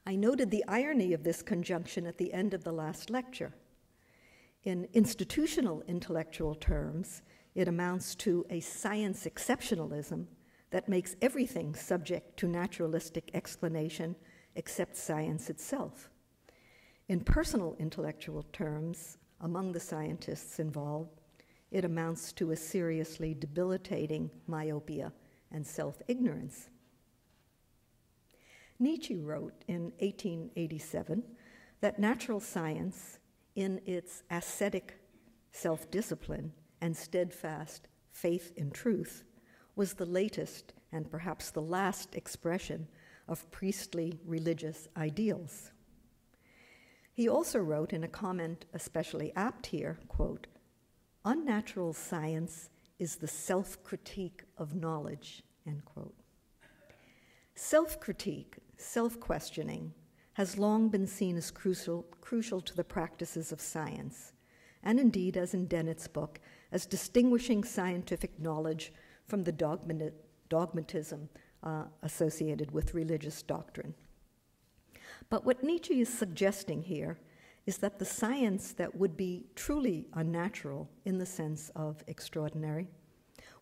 I noted the irony of this conjunction at the end of the last lecture. In institutional intellectual terms, it amounts to a science exceptionalism that makes everything subject to naturalistic explanation except science itself. In personal intellectual terms, among the scientists involved, it amounts to a seriously debilitating myopia and self-ignorance. Nietzsche wrote in eighteen eighty-seven that natural science, in its ascetic self-discipline and steadfast faith in truth, was the latest and perhaps the last expression of priestly religious ideals. He also wrote in a comment especially apt here, quote, "Unnatural science is the self-critique of knowledge," end quote. Self-critique, self-questioning, has long been seen as crucial, crucial to the practices of science, and indeed, as in Dennett's book, as distinguishing scientific knowledge from the dogma, dogmatism uh, associated with religious doctrine. But what Nietzsche is suggesting here is that the science that would be truly unnatural, in the sense of extraordinary,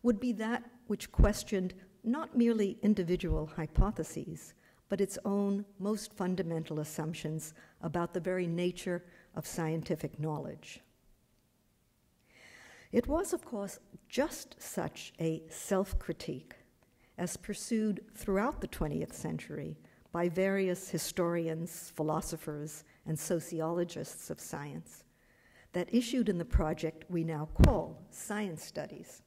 would be that which questioned not merely individual hypotheses, but its own most fundamental assumptions about the very nature of scientific knowledge. It was, of course, just such a self-critique as pursued throughout the twentieth century by various historians, philosophers, and sociologists of science that issued in the project we now call science studies.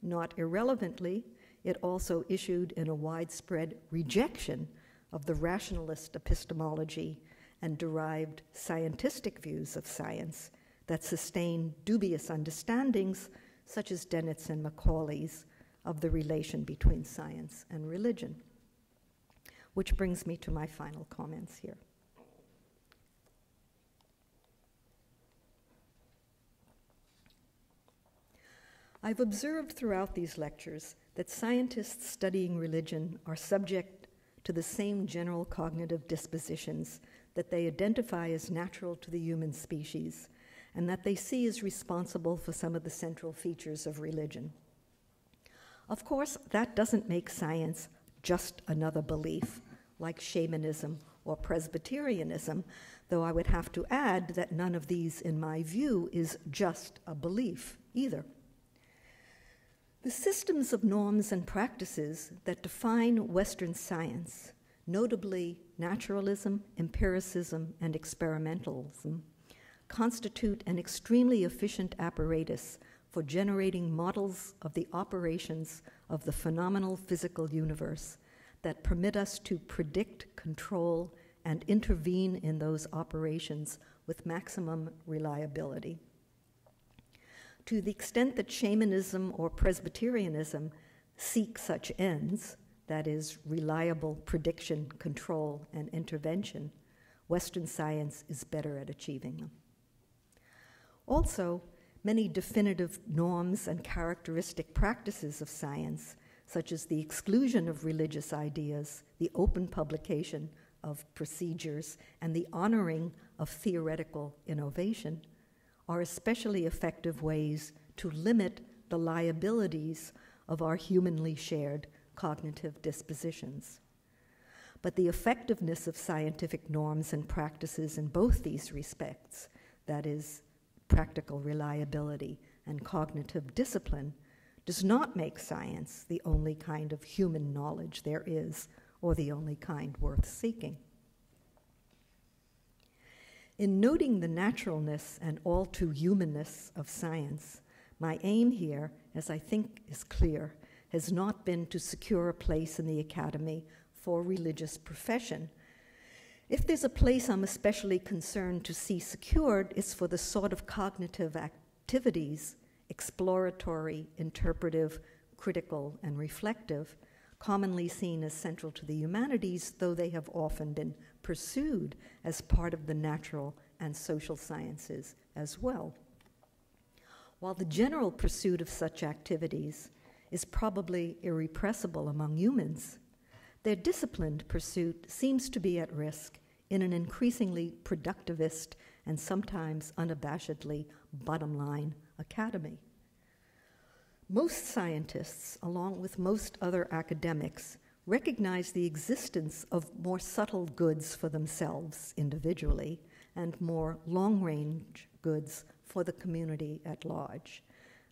Not irrelevantly, it also issued in a widespread rejection of the rationalist epistemology and derived scientistic views of science that sustain dubious understandings, such as Dennett's and Macaulay's, of the relation between science and religion. Which brings me to my final comments here. I've observed throughout these lectures that scientists studying religion are subject to the same general cognitive dispositions that they identify as natural to the human species and that they see as responsible for some of the central features of religion. Of course, that doesn't make science just another belief, like shamanism or Presbyterianism, though I would have to add that none of these, in my view, is just a belief either. The systems of norms and practices that define Western science, notably naturalism, empiricism, and experimentalism, constitute an extremely efficient apparatus for generating models of the operations of the phenomenal physical universe that permit us to predict, control, and intervene in those operations with maximum reliability. To the extent that shamanism or Presbyterianism seek such ends, that is, reliable prediction, control, and intervention, Western science is better at achieving them. Also, many definitive norms and characteristic practices of science, such as the exclusion of religious ideas, the open publication of procedures, and the honoring of theoretical innovation, are especially effective ways to limit the liabilities of our humanly shared cognitive dispositions. But the effectiveness of scientific norms and practices in both these respects, that is, practical reliability and cognitive discipline, does not make science the only kind of human knowledge there is, or the only kind worth seeking. In noting the naturalness and all too humanness of science, my aim here, as I think is clear, has not been to secure a place in the academy for religious profession. If there's a place I'm especially concerned to see secured, it's for the sort of cognitive activities, exploratory, interpretive, critical, and reflective, commonly seen as central to the humanities, though they have often been pursued as part of the natural and social sciences as well. While the general pursuit of such activities is probably irrepressible among humans, their disciplined pursuit seems to be at risk in an increasingly productivist and sometimes unabashedly bottom-line academy. Most scientists, along with most other academics, recognize the existence of more subtle goods for themselves individually and more long-range goods for the community at large.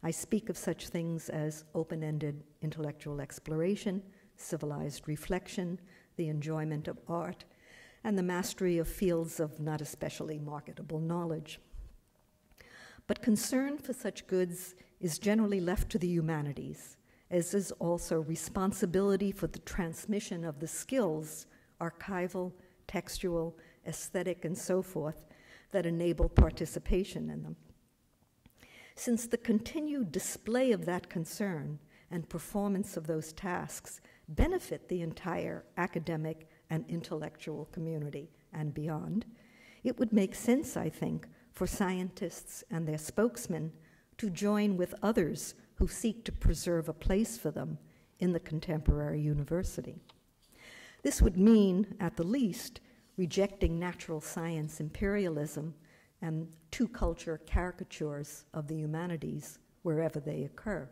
I speak of such things as open-ended intellectual exploration, civilized reflection, the enjoyment of art, and the mastery of fields of not especially marketable knowledge. But concern for such goods is generally left to the humanities, as is also responsibility for the transmission of the skills, archival, textual, aesthetic, and so forth, that enable participation in them. Since the continued display of that concern and performance of those tasks benefit the entire academic and intellectual community and beyond, it would make sense, I think, for scientists and their spokesmen to join with others who seek to preserve a place for them in the contemporary university. This would mean, at the least, rejecting natural science imperialism and two-culture caricatures of the humanities wherever they occur.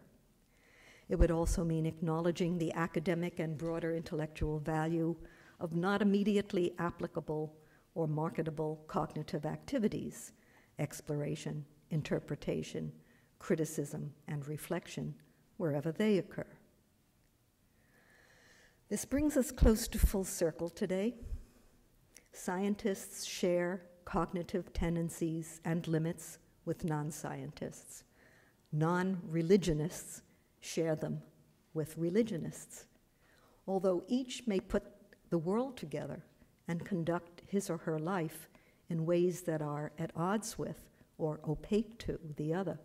It would also mean acknowledging the academic and broader intellectual value of not immediately applicable or marketable cognitive activities, exploration, interpretation, criticism, and reflection, wherever they occur. This brings us close to full circle today. Scientists share cognitive tendencies and limits with non-scientists. Non-religionists share them with religionists. Although each may put the world together and conduct his or her life in ways that are at odds with or opaque to the other,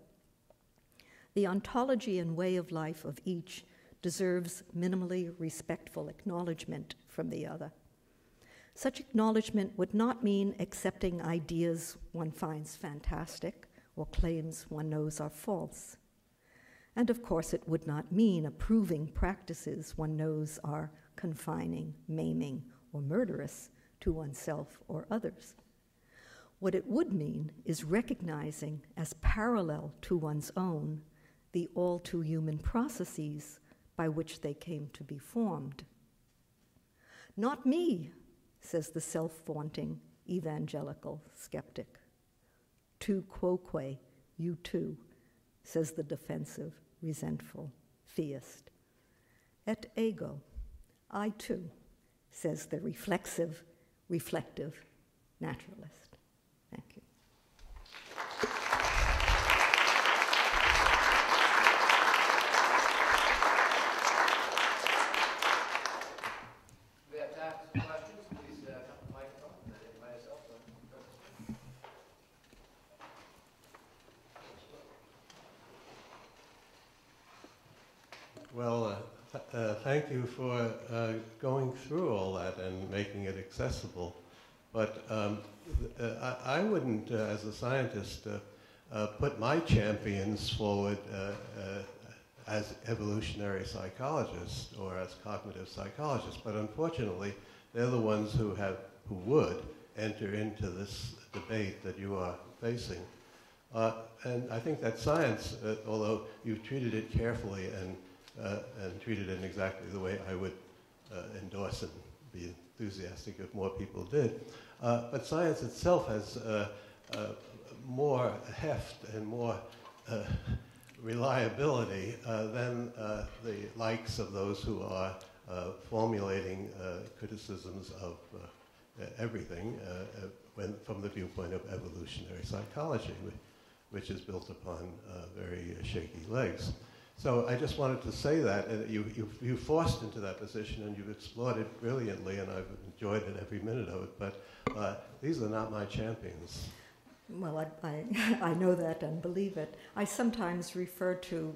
the ontology and way of life of each deserves minimally respectful acknowledgement from the other. Such acknowledgement would not mean accepting ideas one finds fantastic or claims one knows are false. And of course, it would not mean approving practices one knows are confining, maiming, or murderous to oneself or others. What it would mean is recognizing as parallel to one's own the all-too-human processes by which they came to be formed. "Not me," says the self-vaunting evangelical skeptic. "Tu quoque, you too," says the defensive, resentful theist. "Et ego, I too," says the reflexive, reflective naturalist. Thank you. Well, uh, th uh, thank you for uh, going through all that and making it accessible. But um, uh, I, I wouldn't, uh, as a scientist, uh, uh, put my champions forward uh, uh, as evolutionary psychologists or as cognitive psychologists, but unfortunately, they're the ones who have, who would enter into this debate that you are facing. Uh, and I think that science, uh, although you've treated it carefully and, uh, and treated it in exactly the way I would uh, endorse and be enthusiastic if more people did, uh, but science itself has uh, uh, more heft and more uh, reliability uh, than uh, the likes of those who are uh, formulating uh, criticisms of uh, everything uh, when, from the viewpoint of evolutionary psychology, which is built upon uh, very uh, shaky legs. So I just wanted to say that, and you, you, you forced into that position, and you've explored it brilliantly, and I've enjoyed it every minute of it, but uh, these are not my champions. Well, I, I, I know that and believe it. I sometimes refer to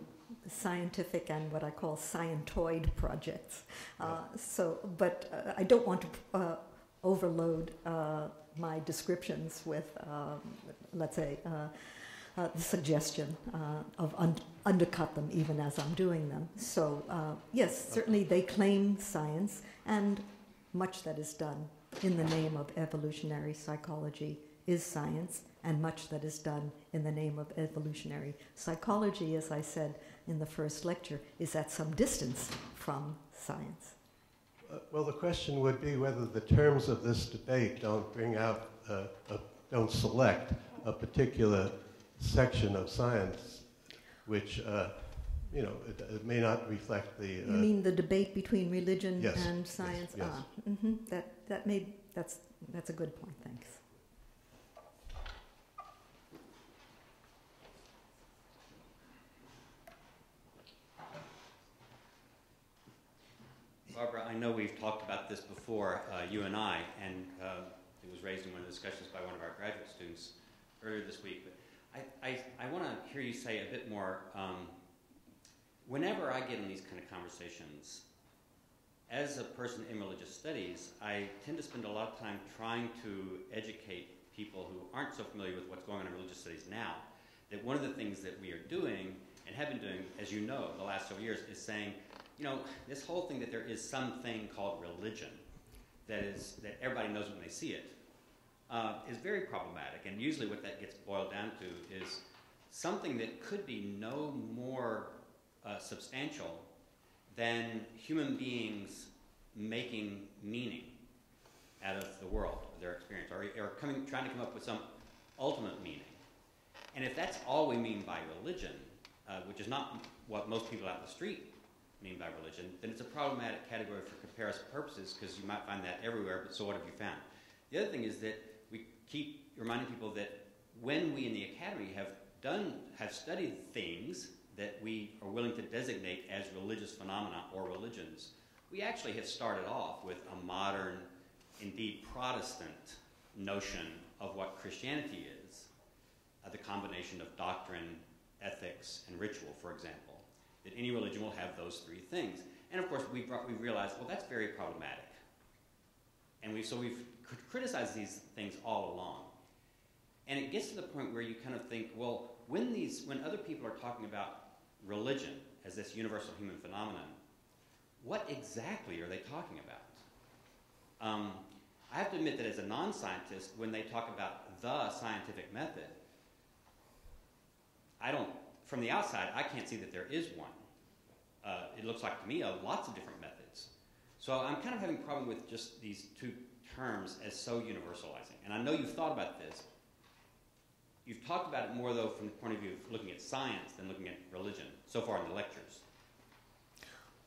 scientific and what I call scientoid projects. Yeah. Uh, so, but uh, I don't want to uh, overload uh, my descriptions with, um, let's say, uh, uh, the suggestion uh, of un undercut them even as I'm doing them. So, uh, yes, certainly they claim science, and much that is done in the name of evolutionary psychology is science, and much that is done in the name of evolutionary psychology, as I said in the first lecture, is at some distance from science. Uh, well, the question would be whether the terms of this debate don't bring out, uh, a, don't select a particular section of science, which, uh, you know, it, it may not reflect the... Uh, you mean the debate between religion yes, and science? Yes, yes. Ah, mm-hmm, that, that made, that's, that's a good point, thanks. Barbara, I know we've talked about this before, uh, you and I, and uh, it was raised in one of the discussions by one of our graduate students earlier this week. But I, I, I want to hear you say a bit more. Um, whenever I get in these kind of conversations, as a person in religious studies, I tend to spend a lot of time trying to educate people who aren't so familiar with what's going on in religious studies now, that one of the things that we are doing, and have been doing, as you know, the last several years, is saying, you know, this whole thing that there is something called religion that is that everybody knows when they see it uh, is very problematic. And usually what that gets boiled down to is something that could be no more uh, substantial than human beings making meaning out of the world, their experience, or, or coming, trying to come up with some ultimate meaning. And if that's all we mean by religion, uh, which is not what most people out in the street mean by religion, then it's a problematic category for comparison purposes, because you might find that everywhere, but so what have you found? The other thing is that we keep reminding people that when we in the academy have done, have studied things that we are willing to designate as religious phenomena or religions, we actually have started off with a modern, indeed Protestant, notion of what Christianity is, uh, the combination of doctrine, ethics, and ritual, for example. That any religion will have those three things. And of course, we, brought, we realized, well, that's very problematic. And we, so we've cr criticized these things all along. And it gets to the point where you kind of think, well, when, these, when other people are talking about religion as this universal human phenomenon, what exactly are they talking about? Um, I have to admit that as a non-scientist, when they talk about the scientific method, I don't, from the outside, I can't see that there is one. Uh, it looks like to me uh, lots of different methods. So I'm kind of having a problem with just these two terms as so universalizing. And I know you've thought about this. You've talked about it more, though, from the point of view of looking at science than looking at religion so far in the lectures.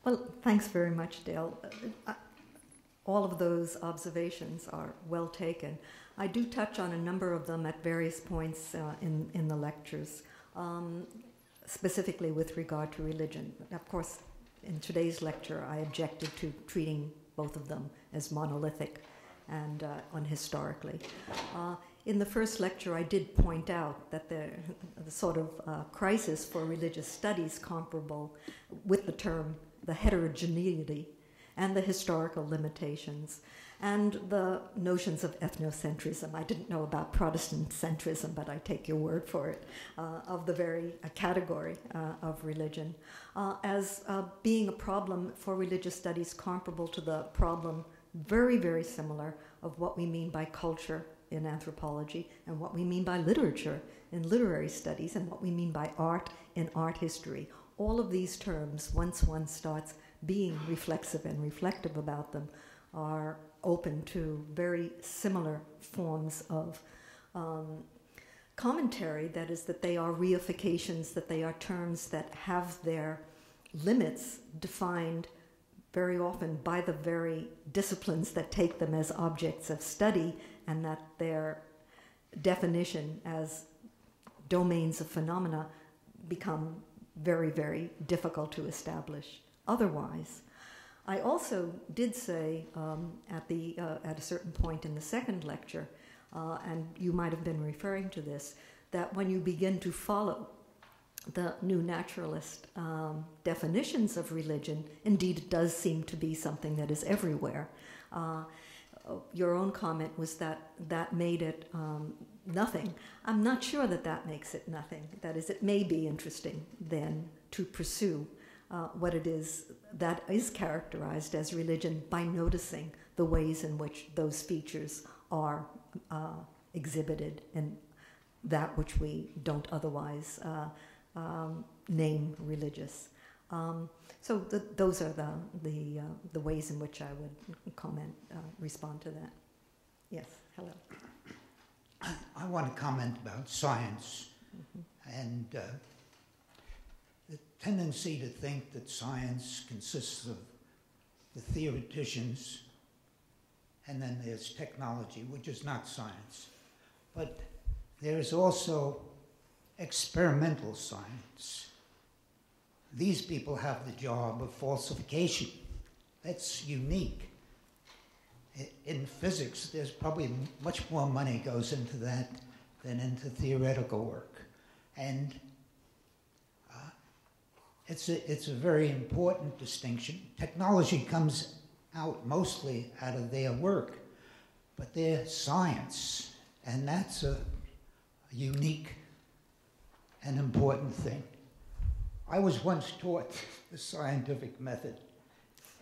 Well, thanks very much, Dale. Uh, all of those observations are well taken. I do touch on a number of them at various points uh, in, in the lectures. Um, specifically with regard to religion. Of course, in today's lecture, I objected to treating both of them as monolithic and uh, unhistorically. Uh, in the first lecture, I did point out that the, the sort of uh, crisis for religious studies comparable with the term, the heterogeneity, and the historical limitations, and the notions of ethnocentrism. I didn't know about Protestant centrism, but I take your word for it, uh, of the very uh, category uh, of religion, uh, as uh, being a problem for religious studies comparable to the problem, very, very similar, of what we mean by culture in anthropology and what we mean by literature in literary studies and what we mean by art in art history. All of these terms, once one starts being reflexive and reflective about them, are open to very similar forms of um, commentary. That is, that they are reifications, that they are terms that have their limits defined very often by the very disciplines that take them as objects of study, and that their definition as domains of phenomena become very, very difficult to establish otherwise. I also did say um, at, the, uh, at a certain point in the second lecture, uh, and you might have been referring to this, that when you begin to follow the new naturalist um, definitions of religion, indeed it does seem to be something that is everywhere. Uh, your own comment was that that made it um, nothing. I'm not sure that that makes it nothing. That is, it may be interesting then to pursue Uh, what it is that is characterized as religion by noticing the ways in which those features are uh, exhibited in that which we don't otherwise uh, um, name religious. Um, so the, those are the, the, uh, the ways in which I would comment, uh, respond to that. Yes, hello. I, I want to comment about science mm-hmm. and uh, the tendency to think that science consists of the theoreticians and then there's technology, which is not science. But there's also experimental science. These people have the job of falsification. That's unique. In physics, there's probably much more money goes into that than into theoretical work. And It's a, it's a very important distinction. Technology comes out mostly out of their work, but they're science, and that's a unique and important thing. I was once taught the scientific method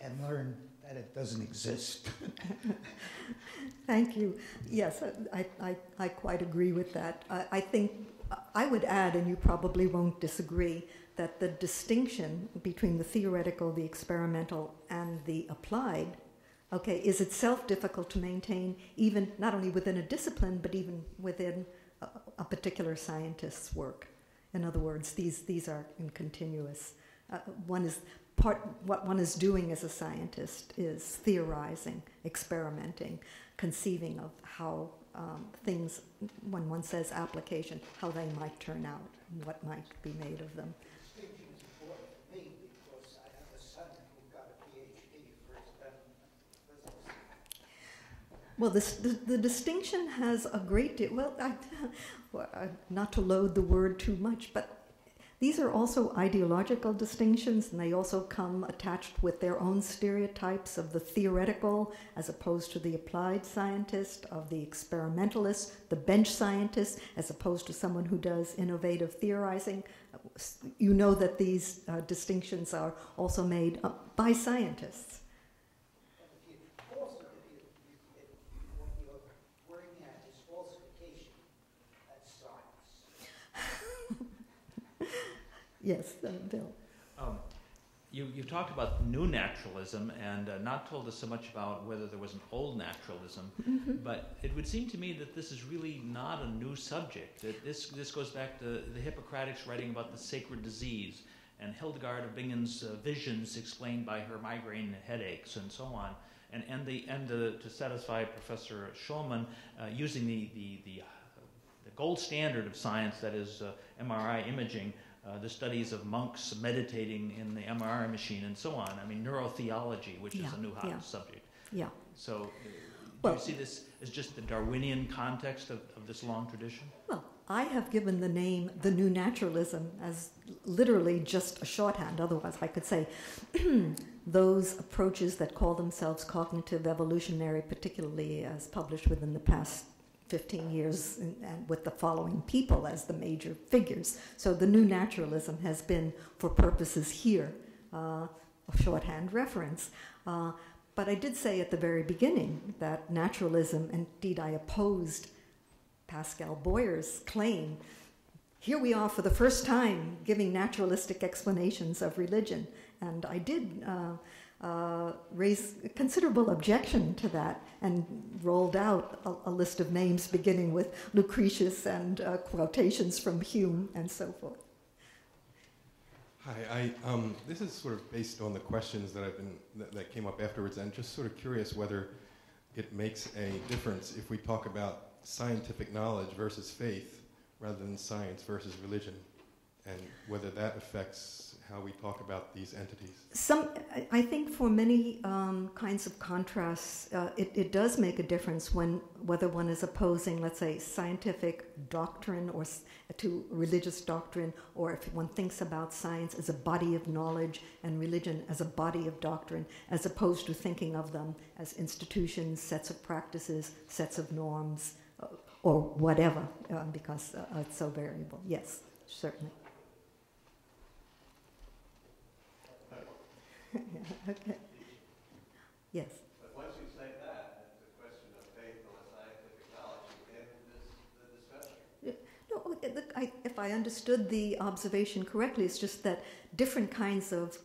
and learned that it doesn't exist. Thank you. Yes, I, I, I quite agree with that. I, I think I would add, and you probably won't disagree, that the distinction between the theoretical, the experimental, and the applied, okay, is itself difficult to maintain, even not only within a discipline, but even within a, a particular scientist's work. In other words, these, these are in continuous. Uh, one is part, what one is doing as a scientist is theorizing, experimenting, conceiving of how um, things, when one says application, how they might turn out, what might be made of them. Well, this, the, the distinction has a great deal, well, I, well I, not to load the word too much, but these are also ideological distinctions, and they also come attached with their own stereotypes of the theoretical as opposed to the applied scientist, of the experimentalist, the bench scientist, as opposed to someone who does innovative theorizing. You know that these uh, distinctions are also made uh, by scientists. Yes, uh, Bill. Um, you, you talked about new naturalism and uh, not told us so much about whether there was an old naturalism, mm-hmm. but it would seem to me that this is really not a new subject. That this, this goes back to the Hippocratics writing about the sacred disease and Hildegard of Bingen's uh, visions explained by her migraine headaches and so on. And, and, the, and the, to satisfy Professor Shulman, uh, using the, the, the, uh, the gold standard of science, that is uh, M R I imaging, Uh, the studies of monks meditating in the M R I machine and so on. I mean, neurotheology, which yeah, is a new hot yeah. subject. Yeah. So, uh, well, do you see this as just the Darwinian context of, of this long tradition? Well, I have given the name the new naturalism as literally just a shorthand. Otherwise, I could say those approaches that call themselves cognitive evolutionary, particularly as published within the past fifteen years, and, and with the following people as the major figures. So the new naturalism has been, for purposes here, uh, a shorthand reference. Uh, but I did say at the very beginning that naturalism, indeed I opposed Pascal Boyer's claim, here we are for the first time giving naturalistic explanations of religion. And I did uh, uh, raise a considerable objection to that and rolled out a, a list of names beginning with Lucretius and uh, quotations from Hume and so forth. Hi, I, um, this is sort of based on the questions that I've been, that, that came up afterwards. I'm just sort of curious whether it makes a difference if we talk about scientific knowledge versus faith rather than science versus religion, and whether that affects how we talk about these entities. Some, I think for many um, kinds of contrasts, uh, it, it does make a difference when whether one is opposing, let's say, scientific doctrine or to religious doctrine, or if one thinks about science as a body of knowledge and religion as a body of doctrine, as opposed to thinking of them as institutions, sets of practices, sets of norms, uh, or whatever, uh, because uh, it's so variable. Yes, certainly. Okay. Yes. But once you say that, it's a question of faith or scientific knowledge, you end this, the discussion. No, I, if I understood the observation correctly, it's just that different kinds of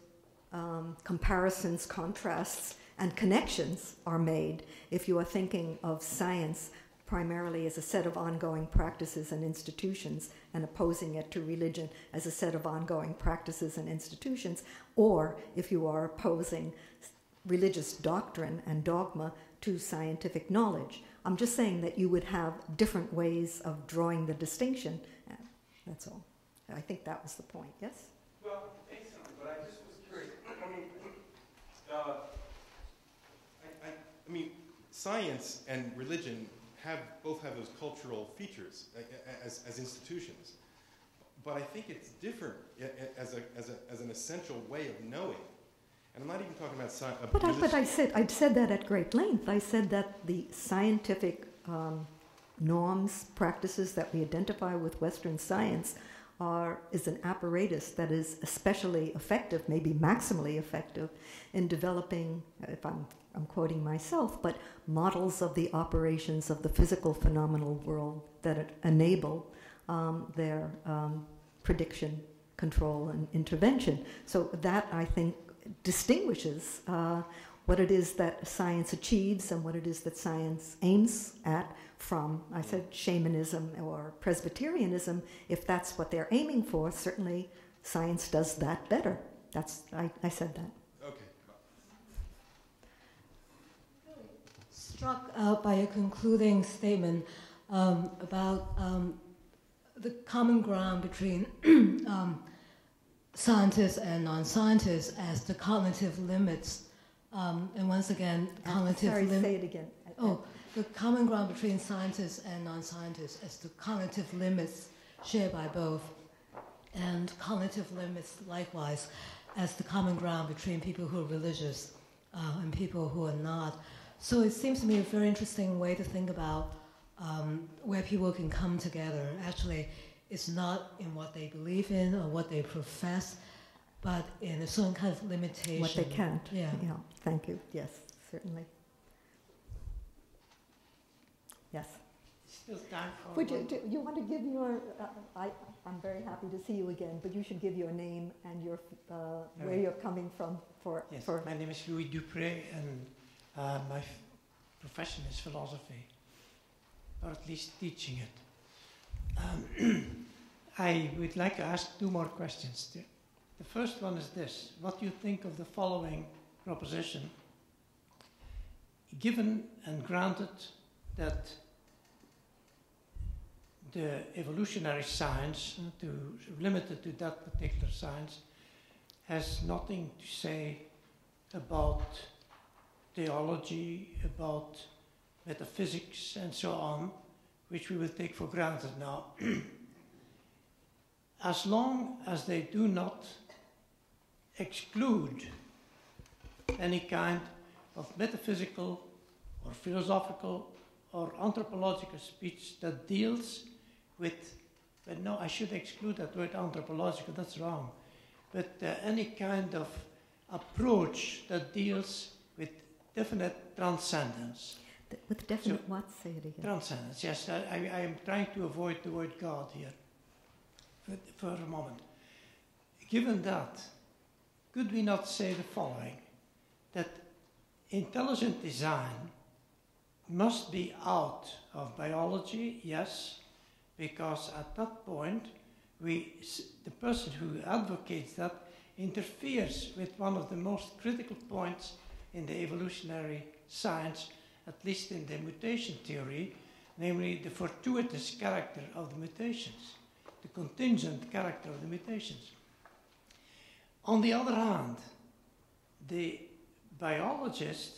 um, comparisons, contrasts, and connections are made if you are thinking of science primarily as a set of ongoing practices and institutions and opposing it to religion as a set of ongoing practices and institutions, or if you are opposing religious doctrine and dogma to scientific knowledge. I'm just saying that you would have different ways of drawing the distinction. That's all. I think that was the point. Yes? Well, excellent, but I just was curious. I mean, uh, I, I, I mean, science and religion have, both have those cultural features uh, as, as institutions. But I think it's different as, a, as, a, as an essential way of knowing. And I'm not even talking about science. But, I, but I, said, I said that at great length. I said that the scientific um, norms, practices that we identify with Western science are, is an apparatus that is especially effective, maybe maximally effective, in developing, if I'm I'm quoting myself, but models of the operations of the physical phenomenal world that enable um, their um, prediction, control, and intervention. So that, I think, distinguishes uh, what it is that science achieves and what it is that science aims at from, I said, shamanism or Presbyterianism. If that's what they're aiming for, certainly science does that better. That's, I, I said that. Struck out by a concluding statement um, about um, the common ground between um, scientists and non-scientists as the cognitive limits, um, and once again, cognitive limits. Sorry, say it again. Oh, the common ground between scientists and non-scientists as the cognitive limits shared by both, and cognitive limits likewise as the common ground between people who are religious uh, and people who are not. So it seems to me a very interesting way to think about um, where people can come together. Actually, it's not in what they believe in or what they profess, but in a certain kind of limitation. What they can't. Yeah. Yeah. Thank you. Yes, certainly. Yes. Still time for Would you, do you want to give your? Uh, I, I'm very happy to see you again, but you should give your name and your uh, where you're coming from. For yes. For my name is Louis Dupré, and Uh, my f profession is philosophy, or at least teaching it. Um, I would like to ask two more questions. The, the first one is this. What do you think of the following proposition? Given and granted that the evolutionary science, to, limited to that particular science, has nothing to say about theology, about metaphysics, and so on, which we will take for granted now. As long as they do not exclude any kind of metaphysical or philosophical or anthropological speech that deals with, but no, I should exclude that word anthropological, that's wrong, but uh, any kind of approach that deals with definite transcendence. With definite so, what, say it again? Transcendence, yes. I, I, I am trying to avoid the word God here for, for a moment. Given that, could we not say the following, that intelligent design must be out of biology, yes, because at that point, we, the person who advocates that interferes with one of the most critical points in the evolutionary science, at least in the mutation theory, namely the fortuitous character of the mutations, the contingent character of the mutations. On the other hand, the biologist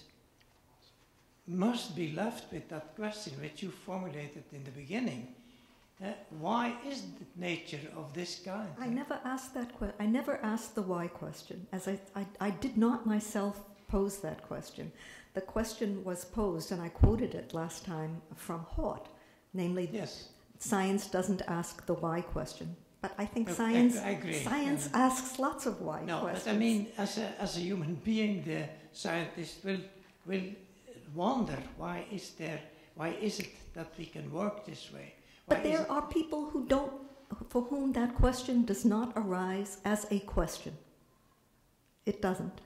must be left with that question which you formulated in the beginning. Uh, why is the nature of this kind? I never asked that question. I never asked the why question, as I, I, I did not myself pose that question. The question was posed, and I quoted it last time from Hort, namely, yes. Science doesn't ask the why question. But I think no, science, I, I science uh, asks lots of why no, questions. No, but I mean, as a, as a human being, the scientist will, will wonder, why is there, why is it that we can work this way? Why but there are people who don't, for whom that question does not arise as a question. It doesn't.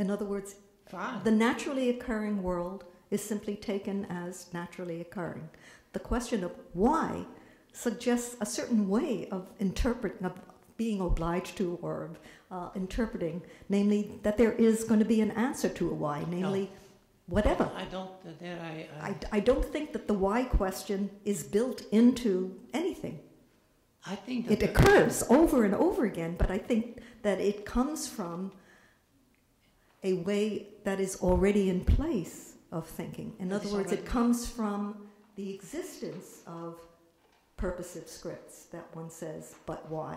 In other words, fine. The naturally occurring world is simply taken as naturally occurring. The question of why suggests a certain way of interpreting, of being obliged to, or uh, interpreting, namely that there is going to be an answer to a why, namely. No. Whatever. I don't, uh, there I, I, I, I don't think that the why question is built into anything. I think that it occurs over and over again, but I think that it comes from a way that is already in place of thinking. In other words, it comes from the existence of purposive scripts that one says, but why?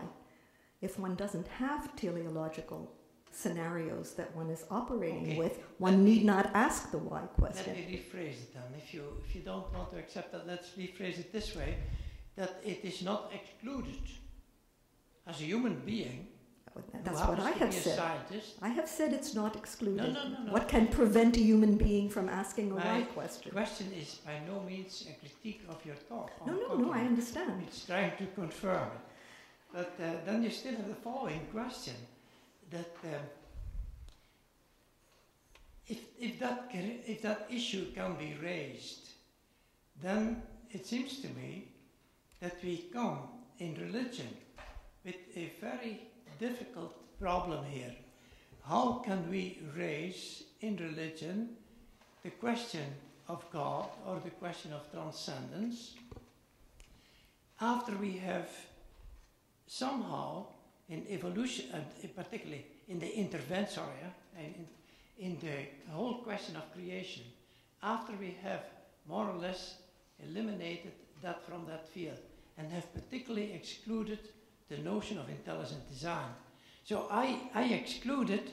If one doesn't have teleological scenarios that one is operating okay. with, one need not ask the why question. Let me rephrase it then. If you, if you don't want to accept that, let's rephrase it this way, that it is not excluded as a human being. That's what I have said. Scientist, I have said it's not excluded. No, no, no, no. What can prevent a human being from asking a My why question? The question is by no means a critique of your thought. No, no, no, I understand. It's trying to confirm it. But uh, then you still have the following question. That um, if, if, that, if that issue can be raised, then it seems to me that we come in religion with a very difficult problem here. How can we raise in religion the question of God or the question of transcendence after we have somehow in evolution, uh, particularly in the intervention, uh, in, in the whole question of creation, after we have more or less eliminated that from that field and have particularly excluded the notion of intelligent design. So I, I exclude it,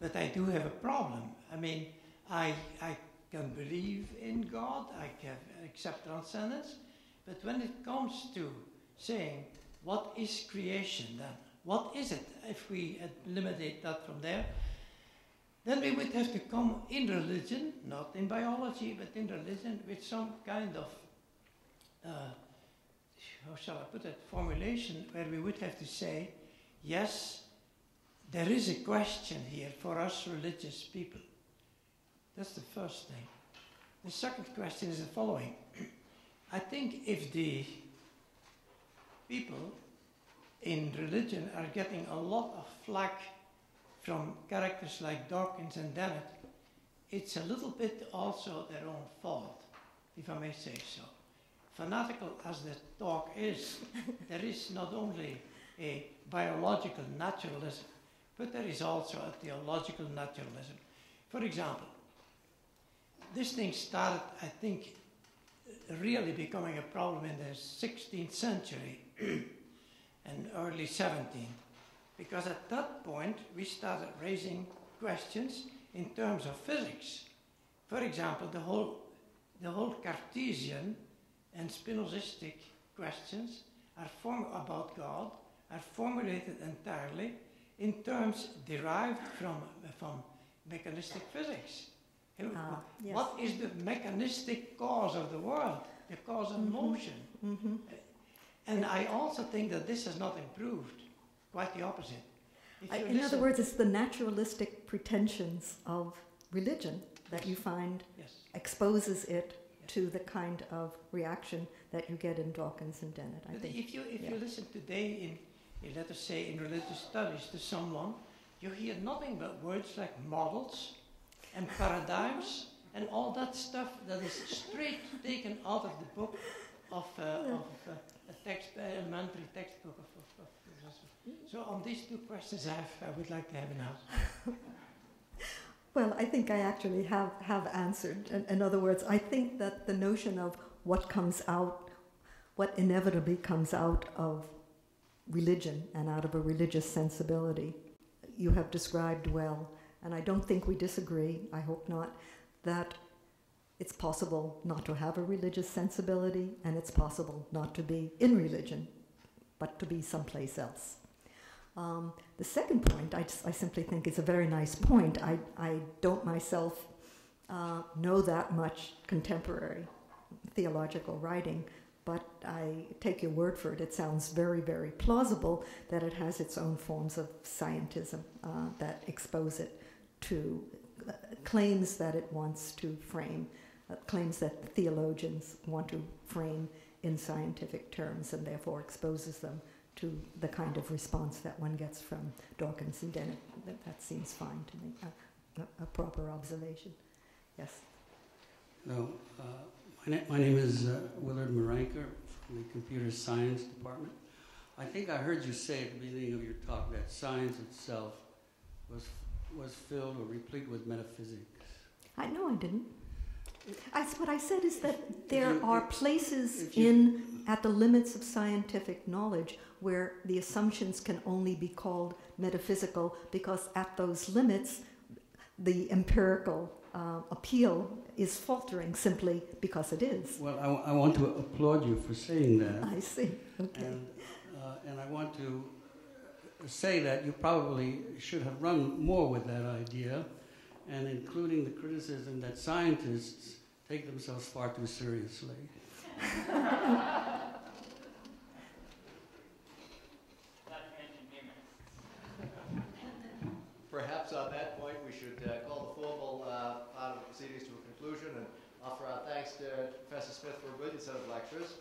but I do have a problem. I mean, I, I can believe in God, I can accept transcendence, but when it comes to saying, what is creation then? What is it if we eliminate that from there? Then we would have to come in religion, not in biology, but in religion with some kind of, uh, how shall I put it, formulation where we would have to say, yes, there is a question here for us religious people. That's the first thing. The second question is the following. I think if the people in religion are getting a lot of flack from characters like Dawkins and Dennett, it's a little bit also their own fault, if I may say so. Fanatical as the talk is, there is not only a biological naturalism, but there is also a theological naturalism. For example, this thing started, I think, really becoming a problem in the sixteenth century. And early seventeenth, because at that point we started raising questions in terms of physics. For example, the whole, the whole Cartesian and Spinozistic questions are form about God are formulated entirely in terms derived from, from mechanistic physics. Ah, yes. What is the mechanistic cause of the world? The cause of mm-hmm. motion. Mm-hmm. And I also think that this has not improved, quite the opposite. I, in other words, it's the naturalistic pretensions of religion that yes. you find yes. exposes it yes. to the kind of reaction that you get in Dawkins and Dennett, I but think. If you, if yeah. you listen today, in, in, let us say, in religious studies to someone, you hear nothing but words like models and paradigms and all that stuff that is straight taken out of the book of, uh, of uh, a text, uh, elementary textbook of, of, of philosophy. So on these two questions I, have, I would like to have an answer. Well, I think I actually have, have answered. In, in other words, I think that the notion of what comes out, what inevitably comes out of religion and out of a religious sensibility, you have described well. And I don't think we disagree, I hope not, that it's possible not to have a religious sensibility, and it's possible not to be in religion, but to be someplace else. Um, the second point, I, just, I simply think is a very nice point. I, I don't myself uh, know that much contemporary theological writing, but I take your word for it. It sounds very, very plausible that it has its own forms of scientism uh, that expose it to uh, claims that it wants to frame, uh, claims that theologians want to frame in scientific terms, and therefore exposes them to the kind of response that one gets from Dawkins and Dennett. That, that seems fine to me, a, a proper observation. Yes? No, uh, my, na my name is uh, Willard Maranker from the Computer Science Department. I think I heard you say at the beginning of your talk that science itself was was filled or replete with metaphysics. I know I didn't. I, what I said is that there you, are places you, in, at the limits of scientific knowledge where the assumptions can only be called metaphysical because at those limits the empirical uh, appeal is faltering simply because it is. Well, I, I want to applaud you for saying that. I see, okay. And, uh, and I want to say that you probably should have run more with that idea, and including the criticism that scientists take themselves far too seriously. Perhaps on that point we should uh, call the formal uh, part of the proceedings to a conclusion and offer our thanks to Professor Smith for a brilliant set of lectures.